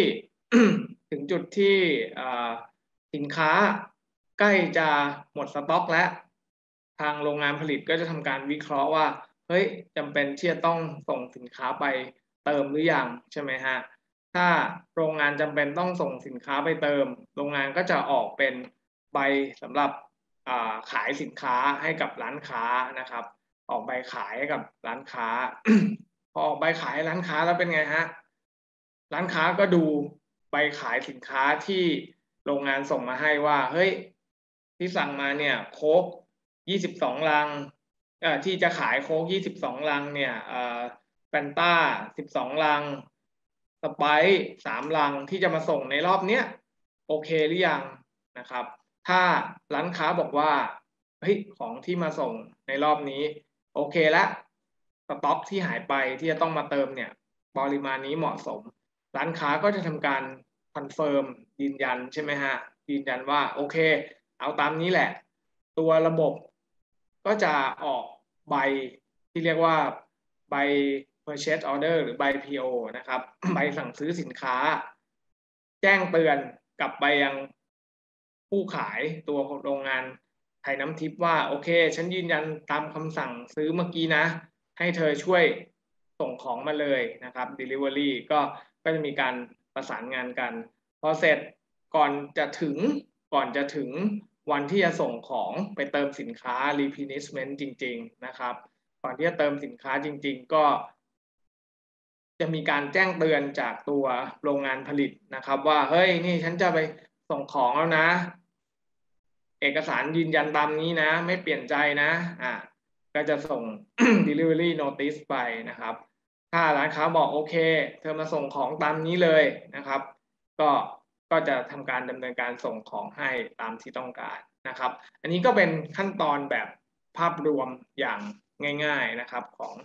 ถึงจุดที่สินค้าใกล้จะหมดสต็อกแล้วทางโรงงานผลิตก็จะทำการวิเคราะห์ว่าเฮ้ยจำเป็นที่จะต้องส่งสินค้าไปเติมหรือยังใช่ไหมฮะถ้าโรงงานจำเป็นต้องส่งสินค้าไปเติมโรงงานก็จะออกเป็นใบสำหรับขายสินค้าให้กับร้านค้านะครับออกใบขายให้กับร้านค้า พอออกใบขายร้านค้าแล้วเป็นไงฮะร้านค้าก็ดูใบขายสินค้าที่โรงงานส่งมาให้ว่าเฮ้ยที่สั่งมาเนี่ยโค้กยี่สิบสองลังที่จะขายโค้กยี่สิบสองลังเนี่ยแฟนต้าสิบสองลังสไปซ์สามลังที่จะมาส่งในรอบเนี้ยโอเคหรือยังนะครับถ้าร้านค้าบอกว่าเฮ้ยของที่มาส่งในรอบนี้โอเคแล้วสต็อกที่หายไปที่จะต้องมาเติมเนี่ยปริมาณนี้เหมาะสมร้านค้าก็จะทำการคอนเฟิร์มยืนยันใช่ไหมฮะยืนยันว่าโอเคเอาตามนี้แหละตัวระบบก็จะออกใบที่เรียกว่าใบ Purchase Order หรือใบ พี โอ นะครับ ใบสั่งซื้อสินค้าแจ้งเตือนกลับไปยังผู้ขายตัวโรงงานไทยน้ำทิพย์ว่าโอเคฉันยืนยันตามคำสั่งซื้อเมื่อกี้นะให้เธอช่วยส่งของมาเลยนะครับ delivery ก็ก็จะมีการประสานงานกันพอเสร็จก่อนจะถึงก่อนจะถึงวันที่จะส่งของไปเติมสินค้า replenishment จริงๆนะครับก่อนที่จะเติมสินค้าจริงๆก็จะมีการแจ้งเตือนจากตัวโรงงานผลิตนะครับว่าเฮ้ยนี่ฉันจะไปส่งของแล้วนะเอกสารยืนยันตามนี้นะไม่เปลี่ยนใจนะอ่ะก็จะส่ง delivery notice ไปนะครับถ้าร้านค้าบอกโอเคเธอมาส่งของตามนี้เลยนะครับก็ก็จะทำการดำเนินการส่งของให้ตามที่ต้องการนะครับอันนี้ก็เป็นขั้นตอนแบบภาพรวมอย่างง่ายๆนะครับของ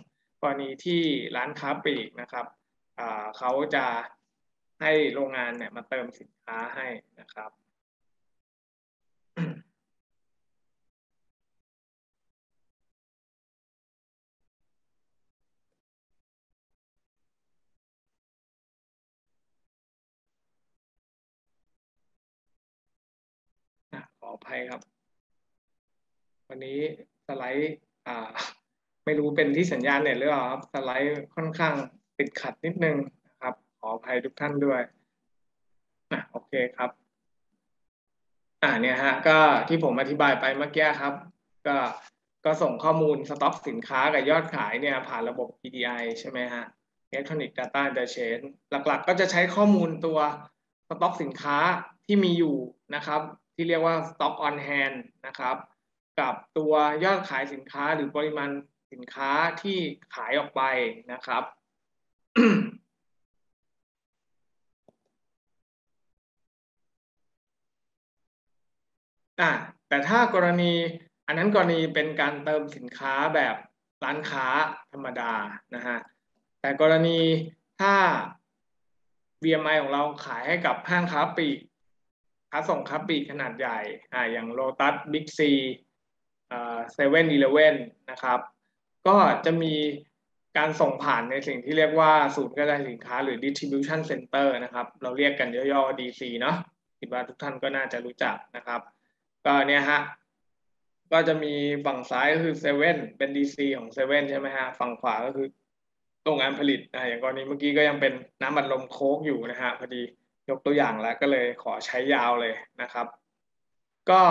กรณีที่ร้านค้าปลีกนะครับอ่าเขาจะให้โรงงานเนี่ยมาเติมสินค้าให้นะครับขออภัยครับวันนี้สไลด์อ่าไม่รู้เป็นที่สัญญาณเน็ตหรือเปล่าครับสไลด์ค่อนข้างติดขัดนิดนึงขออภัยทุกท่านด้วยนะโอเคครับอ่าเนี่ยฮะก็ที่ผมอธิบายไปเมื่อกี้ครับก็ก็ส่งข้อมูลสต็อกสินค้ากับยอดขายเนี่ยผ่านระบบ อี ดี ไอ ใช่ไหมฮะ Electronic Data Interchange หลักๆก็จะใช้ข้อมูลตัวสต็อกสินค้าที่มีอยู่นะครับที่เรียกว่า Stock on Hand นะครับกับตัวยอดขายสินค้าหรือปริมาณสินค้าที่ขายออกไปนะครับ แต่ถ้ากรณีอันนั้นกรณีเป็นการเติมสินค้าแบบร้านค้าธรรมดานะฮะแต่กรณีถ้า วี เอ็ม ไอ ของเราขายให้กับห้างค้าปลีกค้าส่งค้าปลีกขนาดใหญ่อ่าอย่างโลตัสบิ๊กซีเซเว่นอีเลฟเว่นนะครับก็จะมี การส่งผ่านในสิ่งที่เรียกว่าศูนย์กระจายสินค้าหรือ distribution center นะครับเราเรียกกันย่อๆ ดี ซี เนาะคิดว่าทุกท่านก็น่าจะรู้จักนะครับก็เนี่ยฮะก็จะมีฝั่งซ้ายก็คือเซเว่นเป็น ดี ซี ของเซเว่นใช่ไหมฮะฝั่งขวาก็คือโรงงานผลิตนะอย่างกรณีเมื่อกี้ก็ยังเป็นน้ำบัดลมโค้กอยู่นะฮะพอดียกตัวอย่างแล้วก็เลยขอใช้ยาวเลยนะครับก็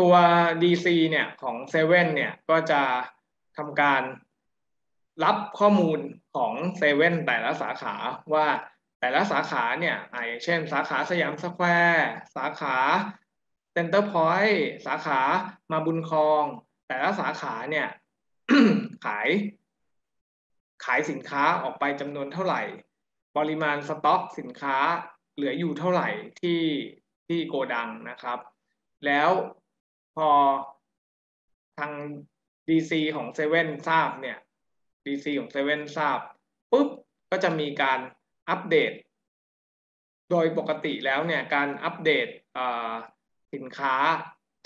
ตัว ดี ซี เนี่ยของเซเว่นเนี่ยก็จะทำการรับข้อมูลของเซเว่นแต่ละสาขาว่าแต่ละสาขาเนี่ยอย่างเช่นสาขาสยามสแควร์สาขาเซ็นเตอร์พอยต์สาขามาบุญคลองแต่ละสาขาเนี่ย ขายขายสินค้าออกไปจำนวนเท่าไหร่ปริมาณสต็อกสินค้าเหลืออยู่เท่าไหร่ที่ที่โกดังนะครับแล้วพอทาง ดี ซี ของเซเว่นทราบเนี่ย ดี ซี ของเซเว่นทราบปุ๊บก็จะมีการอัปเดตโดยปกติแล้วเนี่ยการอัปเดตสินค้า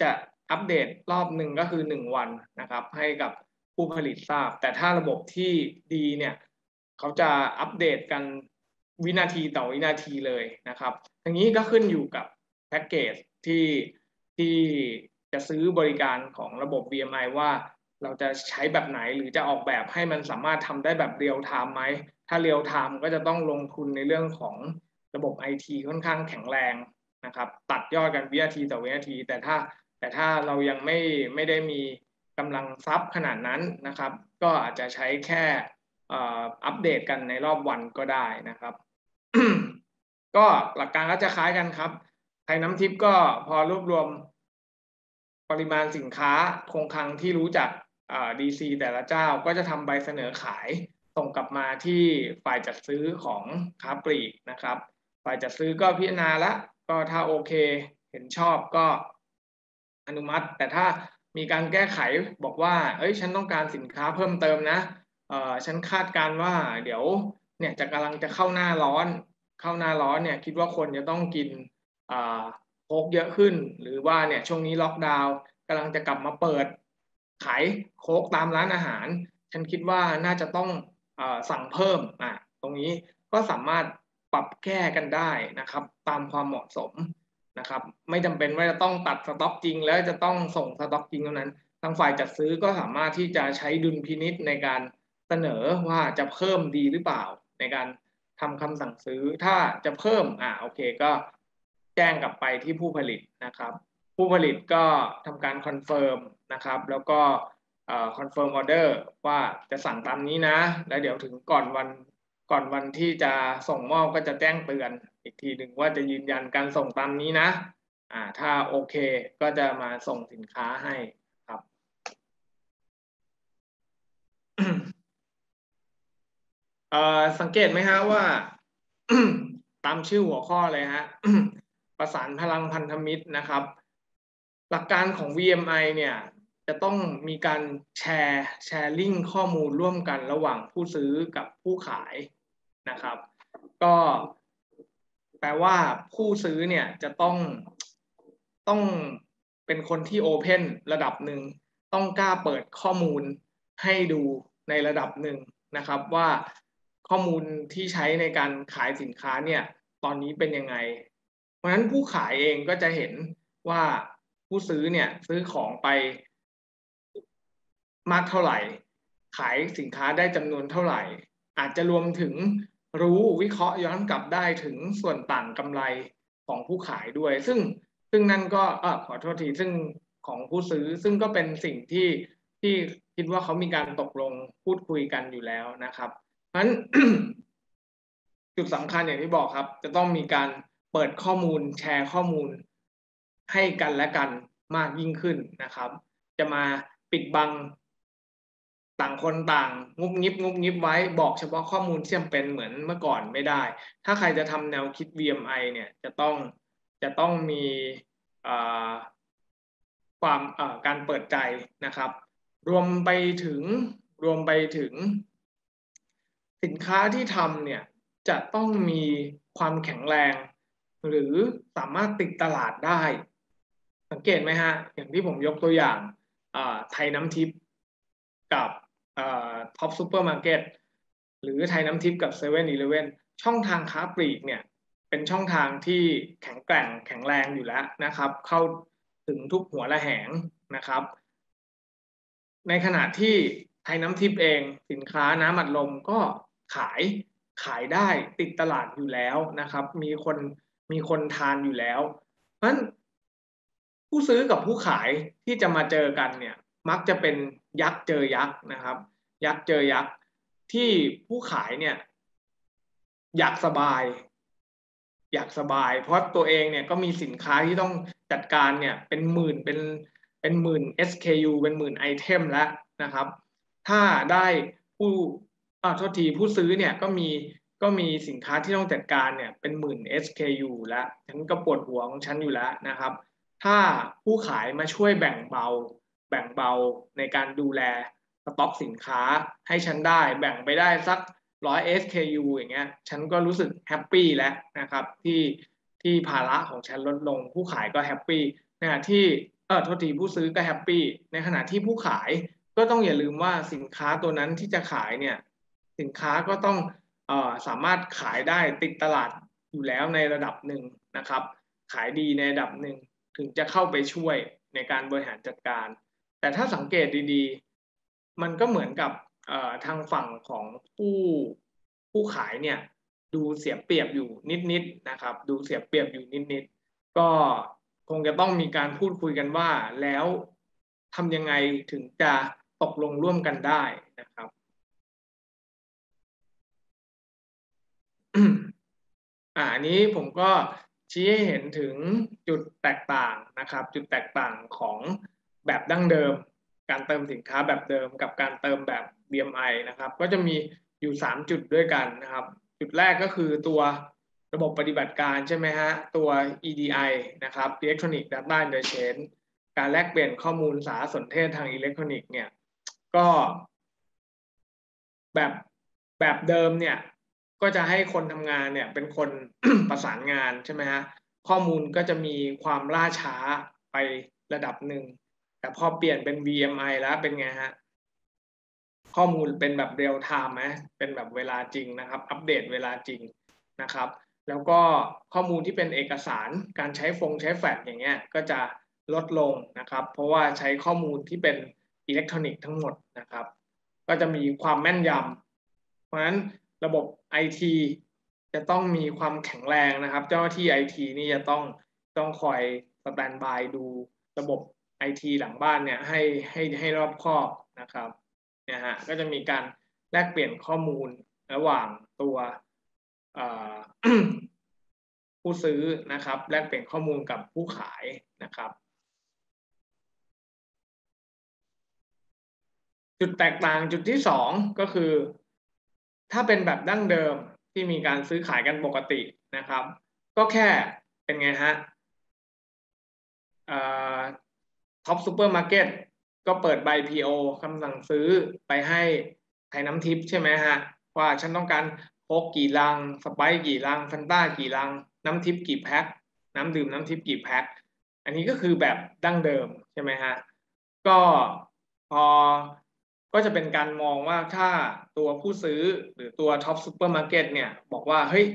จะอัปเดตรอบหนึ่งก็คือหนึ่งวันนะครับให้กับผู้ผลิตทราบแต่ถ้าระบบที่ดีเนี่ยเขาจะอัปเดตกันวินาทีต่อวินาทีเลยนะครับทั้งนี้ก็ขึ้นอยู่กับแพ็กเกจที่ที่จะซื้อบริการของระบบ วี เอ็ม ไอ ว่าเราจะใช้แบบไหนหรือจะออกแบบให้มันสามารถทำได้แบบเรียลไทม์ไหมถ้าเรียลไทม์ก็จะต้องลงทุนในเรื่องของระบบ ไอ ที ค่อนข้างแข็งแรงนะครับตัดยอดกันวินาทีต่อวินาทีแต่ถ้าแต่ถ้าเรายังไม่ไม่ได้มีกำลังทรัพย์ขนาดนั้นนะครับก็อาจจะใช้แค่อัปเดตกันในรอบวันก็ได้นะครับ ก็หลักการก็จะคล้ายกันครับไทยน้ำทิพย์ก็พอรวบรวมปริมาณสินค้าคงคลังที่รู้จักดีซีแต่ละเจ้าก็จะทำใบเสนอขายส่งกลับมาที่ฝ่ายจัดซื้อของค้าปลีกนะครับฝ่ายจัดซื้อก็พิจารณาละก็ถ้าโอเคเห็นชอบก็อนุมัติแต่ถ้ามีการแก้ไขบอกว่าเอ้ยฉันต้องการสินค้าเพิ่มเติมนะเออฉันคาดการว่าเดี๋ยวเนี่ยจะกำลังจะเข้าหน้าร้อนเข้าหน้าร้อนเนี่ยคิดว่าคนจะต้องกินโค้กเยอะขึ้นหรือว่าเนี่ยช่วงนี้ล็อกดาวน์กำลังจะกลับมาเปิดขายโค้กตามร้านอาหารฉันคิดว่าน่าจะต้องสั่งเพิ่มอ่ะตรงนี้ก็สามารถปรับแก้กันได้นะครับตามความเหมาะสมนะครับไม่จำเป็นว่าจะต้องตัดสต็อกจริงแล้วจะต้องส่งสต็อกจริงเท่านั้นทางฝ่ายจัดซื้อก็สามารถที่จะใช้ดุลพินิจในการเสนอว่าจะเพิ่มดีหรือเปล่าในการทำคำสั่งซื้อถ้าจะเพิ่มอ่าโอเคก็แจ้งกลับไปที่ผู้ผลิตนะครับผู้ผลิตก็ทำการคอนเฟิร์มนะครับแล้วก็คอนเฟิร์มออเดอร์ว่าจะสั่งตามนี้นะแล้วเดี๋ยวถึงก่อนวันก่อนวันที่จะส่งมอบก็จะแจ้งเตือนอีกทีหนึ่งว่าจะยืนยันการส่งตามนี้นะอ่าถ้าโอเคก็จะมาส่งสินค้าให้ครับ สังเกตไหมฮะว่า ตามชื่อหัวข้อเลยฮะ ประสานพลังพันธมิตรนะครับหลักการของ วี เอ็ม ไอ เนี่ยจะต้องมีการแชร์แชร์ลิงก์ข้อมูลร่วมกันระหว่างผู้ซื้อกับผู้ขายนะครับก็แปลว่าผู้ซื้อเนี่ยจะต้องต้องเป็นคนที่โอเพนระดับหนึ่งต้องกล้าเปิดข้อมูลให้ดูในระดับหนึ่งนะครับว่าข้อมูลที่ใช้ในการขายสินค้าเนี่ยตอนนี้เป็นยังไงเพราะฉะนั้นผู้ขายเองก็จะเห็นว่าผู้ซื้อเนี่ยซื้อของไปมากเท่าไหร่ขายสินค้าได้จำนวนเท่าไหร่อาจจะรวมถึงรู้วิเคราะห์ย้อนกลับได้ถึงส่วนต่างกำไรของผู้ขายด้วยซึ่งซึ่งนั่นก็เออขอโทษทีซึ่งของผู้ซื้อซึ่งก็เป็นสิ่งที่ที่คิดว่าเขามีการตกลงพูดคุยกันอยู่แล้วนะครับเพราะฉะนั้น จุดสำคัญอย่างที่บอกครับจะต้องมีการเปิดข้อมูลแชร์ข้อมูลให้กันและกันมากยิ่งขึ้นนะครับจะมาปิดบังต่างคนต่างงุบงิบงุบงิบไว้บอกเฉพาะข้อมูลที่จำเป็นเหมือนเมื่อก่อนไม่ได้ถ้าใครจะทำแนวคิด วี เอ็ม ไอ เนี่ยจะต้องจะต้องมีความการเปิดใจนะครับรวมไปถึงรวมไปถึงสินค้าที่ทำเนี่ยจะต้องมีความแข็งแรงหรือสามารถติดตลาดได้สังเกตไหมฮะอย่างที่ผมยกตัวอย่างไทยน้ำทิพย์กับท็อปซูเปอร์มาร์เก็ต หรือไทยน้ำทิพย์กับ เซเว่นอีเลฟเว่น ช่องทางค้าปลีกเนี่ยเป็นช่องทางที่แข็งแกร่งแข็งแรงอยู่แล้วนะครับเข้าถึงทุกหัวระแหงนะครับในขณะที่ไทยน้ำทิพย์เองสินค้าน้ำอัดลมก็ขายขายได้ติดตลาดอยู่แล้วนะครับมีคนมีคนทานอยู่แล้วเพราะฉะนั้นผู้ซื้อกับผู้ขายที่จะมาเจอกันเนี่ยมักจะเป็นยักษ์เจอยักษ์นะครับยักษ์เจอยักษ์ที่ผู้ขายเนี่ยอยากสบายอยากสบายเพราะตัวเองเนี่ยก็มีสินค้าที่ต้องจัดการเนี่ยเป็นหมื่นเป็นเป็นหมื่น เอส เค ยู เป็นหมื่นไอเทมแล้วนะครับถ้าได้ผู้อ่าโทษทีผู้ซื้อเนี่ยก็มีก็มีสินค้าที่ต้องจัดการเนี่ยเป็นหมื่น เอส เค ยู แล้วฉันก็ปวดหัวของฉันอยู่แล้วนะครับถ้าผู้ขายมาช่วยแบ่งเบาแบ่งเบาในการดูแลสต็อกสินค้าให้ฉันได้แบ่งไปได้สักร้อย เอส เค ยู อย่างเงี้ยฉันก็รู้สึกแฮปปี้แล้วนะครับที่ที่ภาระของฉันลดลงผู้ขายก็แฮปปี้ในขณะที่เออโทษทีผู้ซื้อก็แฮปปี้ในขณะที่ผู้ขายก็ต้องอย่าลืมว่าสินค้าตัวนั้นที่จะขายเนี่ยสินค้าก็ต้องเอ่อสามารถขายได้ติดตลาดอยู่แล้วในระดับหนึ่งนะครับขายดีในระดับหนึ่งถึงจะเข้าไปช่วยในการบริหารจัดการแต่ถ้าสังเกตดีๆมันก็เหมือนกับทางฝั่งของผู้ผู้ขายเนี่ยดูเสียเปรียบอยู่นิดๆนะครับดูเสียเปรียบอยู่นิดๆก็คงจะต้องมีการพูดคุยกันว่าแล้วทำยังไงถึงจะตกลงร่วมกันได้นะครับ อ่า อันนี้ผมก็ชี้ให้เห็นถึงจุดแตกต่างนะครับจุดแตกต่างของแบบดั้งเดิมการเติมสินค้าแบบเดิมกับการเติมแบบ วี เอ็ม ไอ นะครับก็จะมีอยู่สามจุดด้วยกันนะครับจุดแรกก็คือตัวระบบปฏิบัติการใช่ไหมฮะตัว อี ดี ไอ นะครับ Electronic Data Exchange การแลกเปลี่ยนข้อมูลสารสนเทศทางอิเล็กทรอนิกส์เนี่ยก็แบบแบบเดิมเนี่ยก็จะให้คนทำงานเนี่ยเป็นคน ประสานงานใช่ไหมฮะข้อมูลก็จะมีความล่าช้าไประดับหนึ่งแต่พอเปลี่ยนเป็น วี เอ็ม ไอ แล้วเป็นไงฮะข้อมูลเป็นแบบเรียลไทม์ไหมเป็นแบบเวลาจริงนะครับอัปเดตเวลาจริงนะครับแล้วก็ข้อมูลที่เป็นเอกสารการใช้ฟงใช้แฟกซ์อย่างเงี้ยก็จะลดลงนะครับเพราะว่าใช้ข้อมูลที่เป็นอิเล็กทรอนิกส์ทั้งหมดนะครับก็จะมีความแม่นยำเพราะฉะนั้นระบบ ไอ ที จะต้องมีความแข็งแรงนะครับเจ้าหน้าที่ ไอ ที นี่จะต้องต้องคอยสแตนด์บายดูระบบไอทีหลังบ้านเนี่ยให้ให้ให้รอบคอบนะครับนะฮะก็จะมีการแลกเปลี่ยนข้อมูลระหว่างตัวผู้ซื้อนะครับแลกเปลี่ยนข้อมูลกับผู้ขายนะครับจุดแตกต่างจุดที่สองก็คือถ้าเป็นแบบดั้งเดิมที่มีการซื้อขายกันปกตินะครับก็แค่เป็นไงฮะท็อปซูเปอร์มาร์เก็ตก็เปิดใบ พี โอ คำสั่งซื้อไปให้ไทยน้ำทิพย์ใช่ไหมฮะว่าฉันต้องการโค้กกี่ลังสไปซ์กี่ลังฟันต้ากี่ลังน้ำทิพย์กี่แพ็คน้ำดื่มน้ำทิพย์กี่แพ็คอันนี้ก็คือแบบดั้งเดิมใช่ไหมฮะก็พอก็จะเป็นการมองว่าถ้าตัวผู้ซื้อหรือตัวท็อปซูเปอร์มาร์เก็ตเนี่ยบอกว่าเฮ้ย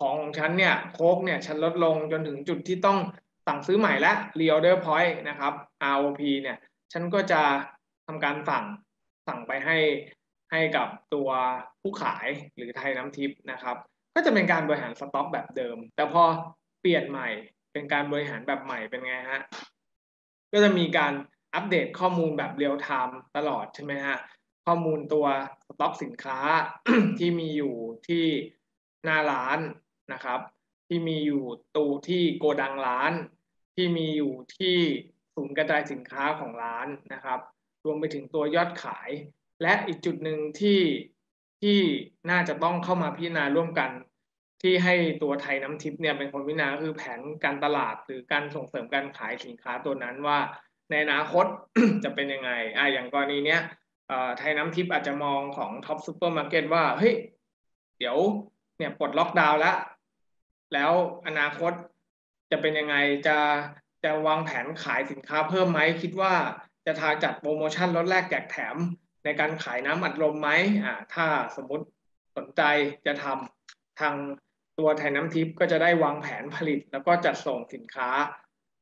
ของของฉันเนี่ยโค้กเนี่ยฉันลดลงจนถึงจุดที่ต้องสั่งซื้อใหม่และ รีออเดอร์ พอยต์ นะครับ อาร์ โอ พี เนี่ยฉันก็จะทำการสั่งสั่งไปให้ให้กับตัวผู้ขายหรือไทยน้ำทิพย์นะครับก็จะเป็นการบริหารสต็อกแบบเดิมแต่พอเปลี่ยนใหม่เป็นการบริหารแบบใหม่เป็นไงฮะก็จะมีการอัปเดตข้อมูลแบบเรียลไทม์ตลอดใช่ไหมฮะข้อมูลตัวสต็อกสินค้า ที่มีอยู่ที่หน้าร้านนะครับที่มีอยู่ตู้ที่โกดังร้านที่มีอยู่ที่ศูนย์กระจายสินค้าของร้านนะครับรวมไปถึงตัวยอดขายและอีกจุดหนึ่งที่ที่น่าจะต้องเข้ามาพิจารณาร่วมกันที่ให้ตัวไทยน้ำทิพย์เนี่ยเป็นคนพิจารณาคือแผนการตลาดหรือการส่งเสริมการขายสินค้าตัวนั้นว่าในอนาคต จะเป็นยังไงอ่ะอย่างกรณีเนี้ยไทยน้ำทิพย์อาจจะมองของท็อปซูเปอร์มาร์เก็ตว่าเฮ้ยเดี๋ยวเนี่ยปลดล็อกดาวน์แล้วแล้วอนาคตจะเป็นยังไงจะจะวางแผนขายสินค้าเพิ่มไหมคิดว่าจะทาจัดโปรโมชั่นลดแลกแจกแถม ในการขายน้ำอัดลมไหมอ่าถ้าสมมติสนใจจะทำทางตัวไทยน้ำทิพย์ก็จะได้วางแผนผลิตแล้วก็จัดส่งสินค้า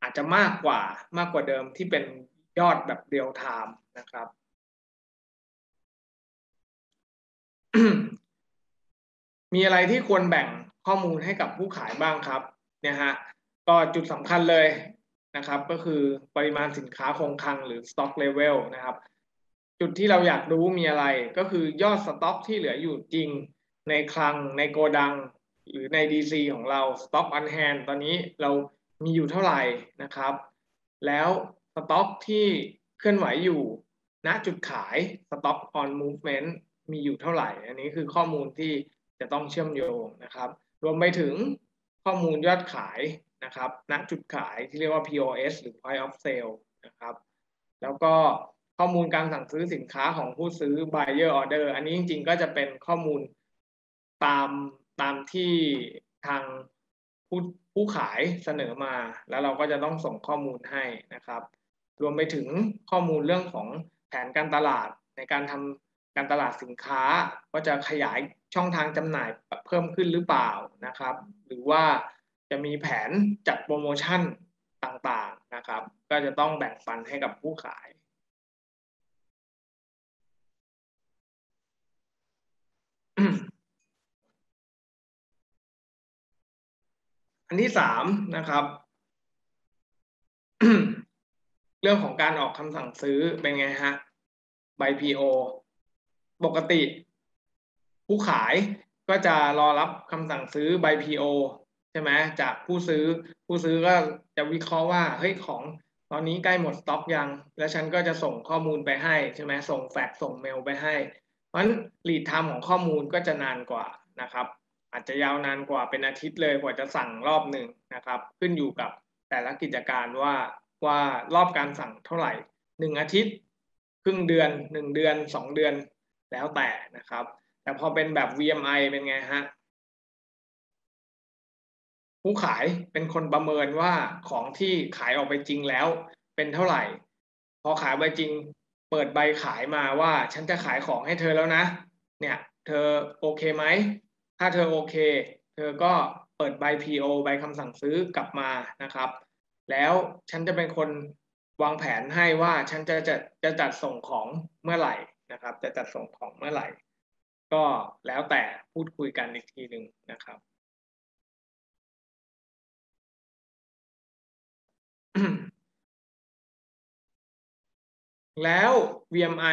อาจจะมากกว่ามากกว่าเดิมที่เป็นยอดแบบเรียลไทม์นะครับ มีอะไรที่ควรแบ่งข้อมูลให้กับผู้ขายบ้างครับเนี่ยฮะก็จุดสำคัญเลยนะครับก็คือปริมาณสินค้าคงคลังหรือ Stock Level นะครับจุดที่เราอยากรู้มีอะไรก็คือยอดสต็อกที่เหลืออยู่จริงในคลังในโกดังหรือใน ดี ซี ของเรา Stock on Hand ตอนนี้เรามีอยู่เท่าไหร่นะครับแล้วสต็อกที่เคลื่อนไหวอยู่ณจุดขาย Stock on Movement มีอยู่เท่าไหร่อันนี้คือข้อมูลที่จะต้องเชื่อมโยงนะครับรวมไปถึงข้อมูลยอดขายนะครับณจุดขายที่เรียกว่า พี โอ เอส หรือ Point of Sale นะครับแล้วก็ข้อมูลการสั่งซื้อสินค้าของผู้ซื้อ Buyer Order อันนี้จริงๆก็จะเป็นข้อมูลตามตามที่ทางผู้ผู้ขายเสนอมาแล้วเราก็จะต้องส่งข้อมูลให้นะครับรวมไปถึงข้อมูลเรื่องของแผนการตลาดในการทำการตลาดสินค้าว่าจะขยายช่องทางจำหน่ายเพิ่มขึ้นหรือเปล่านะครับหรือว่าจะมีแผนจัดโปรโมชั่นต่างๆนะครับก็จะต้องแบ่งปันให้กับผู้ขายอันที่สามนะครับ เรื่องของการออกคำสั่งซื้อเป็นไงฮะใบ พี โอ ปกติผู้ขายก็จะรอรับคำสั่งซื้อใบ พี โอ ใช่ไหมจากผู้ซื้อผู้ซื้อก็จะวิเคราะห์ว่าเฮ้ยของตอนนี้ใกล้หมดสต็อกยังแล้วฉันก็จะส่งข้อมูลไปให้ใช่ไหมส่งแฟกซ์ส่งเมลไปให้เพราะฉะนั้นลีดไทม์ของข้อมูลก็จะนานกว่านะครับอาจจะยาวนานกว่าเป็นอาทิตย์เลยกว่าจะสั่งรอบหนึ่งนะครับขึ้นอยู่กับแต่ละกิจการว่าว่ารอบการสั่งเท่าไหร่หนึ่งอาทิตย์ครึ่งเดือนหนึ่งเดือนสองเดือนแล้วแต่นะครับแต่พอเป็นแบบ วี เอ็ม ไอ เป็นไงฮะผู้ขายเป็นคนประเมินว่าของที่ขายออกไปจริงแล้วเป็นเท่าไหร่พอขายไปจริงเปิดใบขายมาว่าฉันจะขายของให้เธอแล้วนะเนี่ยเธอโอเคไหมถ้าเธอโอเคเธอก็เปิดใบ พี โอ ใบคำสั่งซื้อกลับมานะครับแล้วฉันจะเป็นคนวางแผนให้ว่าฉันจะจะจะจัดส่งของเมื่อไหร่นะครับจะจัดส่งของเมื่อไหร่ก็แล้วแต่พูดคุยกันอีกทีหนึ่งนะครับ แล้ว วี เอ็ม ไอ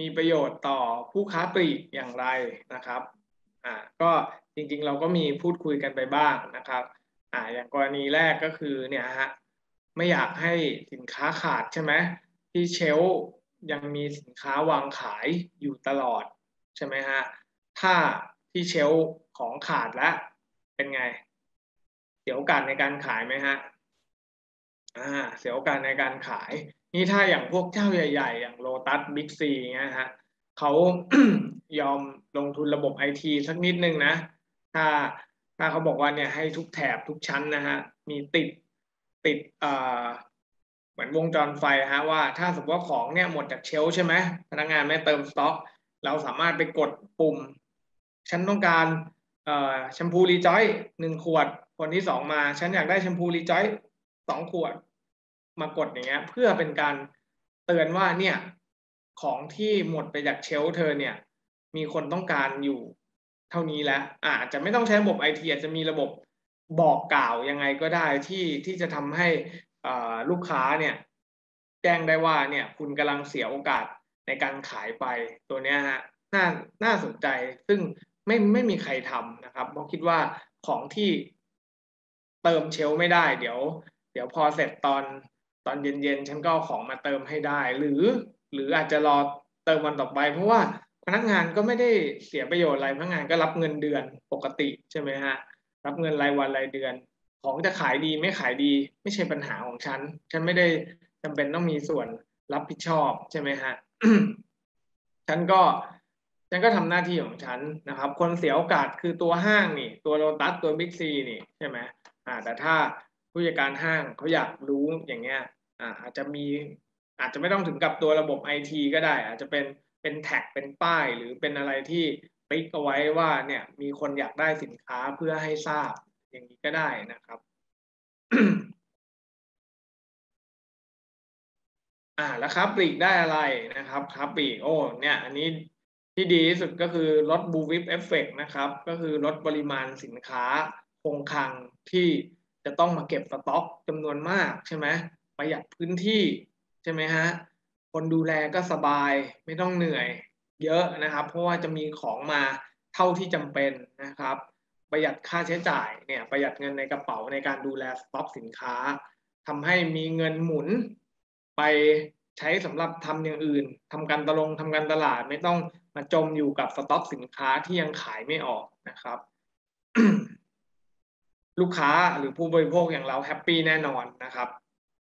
มีประโยชน์ต่อผู้ค้าปลีกอย่างไรนะครับอ่าก็จริงๆเราก็มีพูดคุยกันไปบ้างนะครับอ่าอย่างกรณีแรกก็คือเนี่ยฮะไม่อยากให้สินค้าขาดใช่ไหมที่เชลฟ์ยังมีสินค้าวางขายอยู่ตลอดใช่ไหมฮะถ้าที่เชลฟ์ของขาดแล้วเป็นไงเสียโอกาสในการขายไหมฮะอ่าเสียโอกาสในการขายนี่ถ้าอย่างพวกเจ้าใหญ่ๆอย่างโลตัสบิ๊กซีเนี่ยฮะเขา ยอมลงทุนระบบไอทีสักนิดนึงนะถ้าถ้าเขาบอกว่าเนี่ยให้ทุกแถบทุกชั้นนะฮะมีติดติดเอ่อเหมือนวงจรไฟฮะว่าถ้าสมมติว่าของเนี่ยหมดจากเชลฟ์ใช่ไหมพนักงานไม่เติมสต็อกเราสามารถไปกดปุ่มฉันต้องการเอ่อแชมพูรีจอยหนึ่งขวดคนที่สองมาฉันอยากได้แชมพูรีจอยสองขวดมากดอย่างเงี้ยเพื่อเป็นการเตือนว่าเนี่ยของที่หมดไปจากเชลฟ์เธอเนี่ยมีคนต้องการอยู่เท่านี้แล้วอาจจะไม่ต้องใช้ระบบไอทีอาจจะมีระบบบอกกล่าวยังไงก็ได้ที่ที่จะทำให้ลูกค้าเนี่ยแจ้งได้ว่าเนี่ยคุณกำลังเสียโอกาสในการขายไปตัวเนี้ยฮะน่าน่าสนใจซึ่งไม่ไม่มีใครทำนะครับเพราะคิดว่าของที่เติมเชลฟ์ไม่ได้เดี๋ยวเดี๋ยวพอเสร็จตอนตอนเย็นๆฉันก็เอาของมาเติมให้ได้หรือหรืออาจจะรอเติมวันต่อไปเพราะว่าพนักงานก็ไม่ได้เสียประโยชน์อะไรพนักงานก็รับเงินเดือนปกติใช่ไหมฮะรับเงินรายวันรายเดือนของจะขายดีไม่ขายดีไม่ใช่ปัญหาของฉันฉันไม่ได้จำเป็นต้องมีส่วนรับผิดชอบใช่ไหมฮะ ฉันก็ฉันก็ทำหน้าที่ของฉันนะครับคนเสียโอกาสคือตัวห้างนี่ตัวโลตัสตัวบิ๊กซีนี่ใช่ไหมอ่าแต่ถ้าผู้จัดการห้างเขาอยากรู้อย่างเงี้ยอ่าอาจจะมีอาจจะไม่ต้องถึงกับตัวระบบไอทีก็ได้อาจจะเป็น เป็นแท็กเป็นป้ายหรือเป็นอะไรที่ติ๊กเอาไว้ว่าเนี่ยมีคนอยากได้สินค้าเพื่อให้ทราบอย่างนี้ก็ได้นะครับ อ่าแล้วค้าปลีกได้อะไรนะครับค้าปลีกโอ้เนี่ยอันนี้ที่ดีที่สุดก็คือลดบูวิปเอฟเฟกต์นะครับก็คือลดปริมาณสินค้าคงคลังที่จะต้องมาเก็บสต็อกจำนวนมากใช่ไหมประหยัดพื้นที่ใช่ไหมฮะคนดูแลก็สบายไม่ต้องเหนื่อยเยอะนะครับเพราะว่าจะมีของมาเท่าที่จำเป็นนะครับประหยัดค่าใช้จ่ายเนี่ยประหยัดเงินในกระเป๋าในการดูแลสต็อกสินค้าทำให้มีเงินหมุนไปใช้สำหรับทำอย่างอื่นทำการตลงทำการตลาดไม่ต้องมาจมอยู่กับสต็อกสินค้าที่ยังขายไม่ออกนะครับ ลูกค้าหรือผู้บริโภคอย่างเราแฮปปี้แน่นอนนะครับ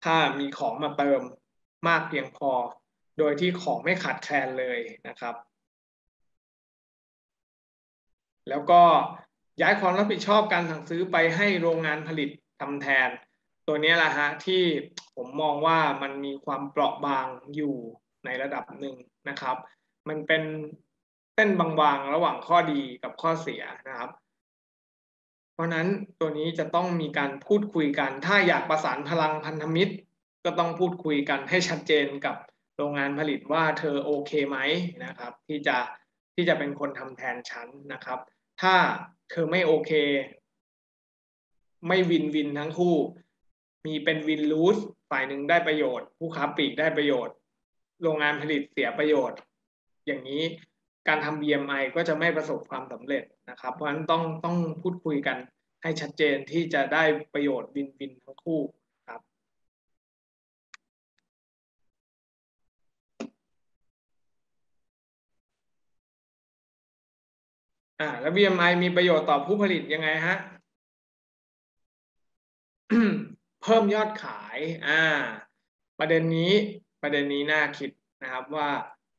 ถ้ามีของมาเติมมากเพียงพอโดยที่ของไม่ขาดแคลนเลยนะครับแล้วก็ย้ายความรับผิดชอบการสั่งซื้อไปให้โรงงานผลิตทำแทนตัวนี้แหละฮะที่ผมมองว่ามันมีความเปราะบางอยู่ในระดับหนึ่งนะครับมันเป็นเส้นบางๆระหว่างข้อดีกับข้อเสียนะครับเพราะนั้นตัวนี้จะต้องมีการพูดคุยกันถ้าอยากประสานพลังพันธมิตรก็ต้องพูดคุยกันให้ชัดเจนกับโรงงานผลิตว่าเธอโอเคไหมนะครับที่จะที่จะเป็นคนทำแทนฉันนะครับถ้าเธอไม่โอเคไม่วินวินทั้งคู่มีเป็นวินลูสฝ่ายหนึ่งได้ประโยชน์ผู้ค้าปลีกได้ประโยชน์โรงงานผลิตเสียประโยชน์อย่างนี้การทำ วี เอ็ม ไอ ก็จะไม่ประสบความสำเร็จนะครับเพราะฉะนั้นต้องต้องพูดคุยกันให้ชัดเจนที่จะได้ประโยชน์วินวินทั้งคู่ครับอ่าแล้ว วี เอ็ม ไอ มีประโยชน์ต่อผู้ผลิตยังไงฮะ เพิ่มยอดขายอ่าประเด็นนี้ประเด็นนี้น่าคิดนะครับว่า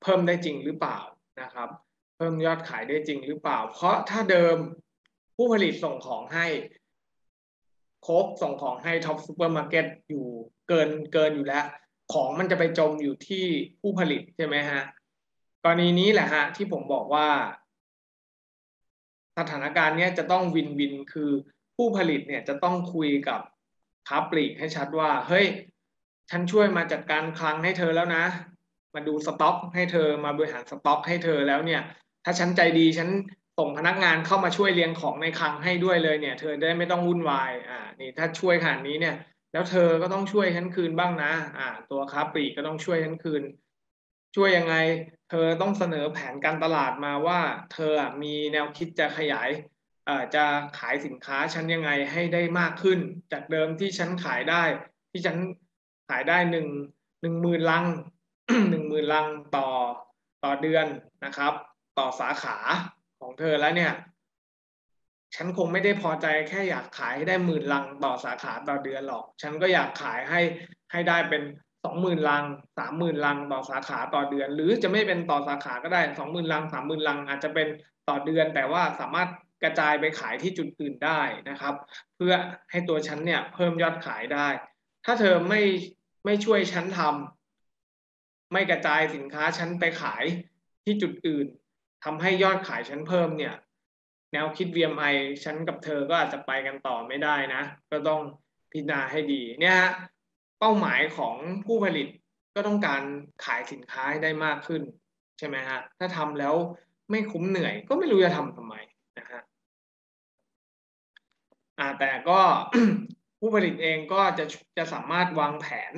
เพิ่มได้จริงหรือเปล่านะครับเพิ่มยอดขายได้จริงหรือเปล่าเพราะถ้าเดิมผู้ผลิตส่งของให้โค้กส่งของให้ท็อปซูเปอร์มาร์เก็ตอยู่เกินเกินอยู่แล้วของมันจะไปจมอยู่ที่ผู้ผลิตใช่ไหมฮะกรณีนี้แหละฮะที่ผมบอกว่าสถานการณ์เนี้ยจะต้องวินวินคือผู้ผลิตเนี่ยจะต้องคุยกับค้าปลีกให้ชัดว่าเฮ้ยฉันช่วยมาจัดการคลังให้เธอแล้วนะมาดูสต็อกให้เธอมาบริหารสต็อกให้เธอแล้วเนี่ยถ้าฉันใจดีฉันส่งพนักงานเข้ามาช่วยเรียงของในคลังให้ด้วยเลยเนี่ยเธอได้ไม่ต้องวุ่นวายอ่านี่ถ้าช่วยขนาดนี้เนี่ยแล้วเธอก็ต้องช่วยฉันคืนบ้างนะอ่าตัวค้าปลีกก็ต้องช่วยฉันคืนช่วยยังไงเธอต้องเสนอแผนการตลาดมาว่าเธอมีแนวคิดจะขยายเอ่อจะขายสินค้าฉันยังไงให้ได้มากขึ้นจากเดิมที่ฉันขายได้ที่ฉันขายได้หนึ่งหนึ่งหมื่นลังหนึ่งหมื่นลังต่อต่อเดือนนะครับต่อสาขาของเธอแล้วเนี่ยฉันคงไม่ได้พอใจแค่อยากขายให้ได้หมื่นลังต่อสาขาต่อเดือนหรอกฉันก็อยากขายให้ให้ได้เป็นสองหมื่นลังสามหมื่นลังต่อสาขาต่อเดือนหรือจะไม่เป็นต่อสาขาก็ได้สองหมื่นลังสามหมื่นลังอาจจะเป็นต่อเดือนแต่ว่าสามารถกระจายไปขายที่จุดอื่นได้นะครับเพื่อให้ตัวฉันเนี่ยเพิ่มยอดขายได้ถ้าเธอไม่ไม่ช่วยฉันทำไม่กระจายสินค้าฉันไปขายที่จุดอื่นทำให้ยอดขายฉันเพิ่มเนี่ยแนวคิด วี เอ็ม ไอ ฉันกับเธอก็อาจจะไปกันต่อไม่ได้นะก็ต้องพิจารณาให้ดีเนี่ยฮะเป้าหมายของผู้ผลิตก็ต้องการขายสินค้าให้ได้มากขึ้นใช่ไหมฮะถ้าทำแล้วไม่คุ้มเหนื่อยก็ไม่รู้จะทำทำไมนะฮะอ่าแต่ก็ ผู้ผลิตเองก็จะจะสามารถวางแผน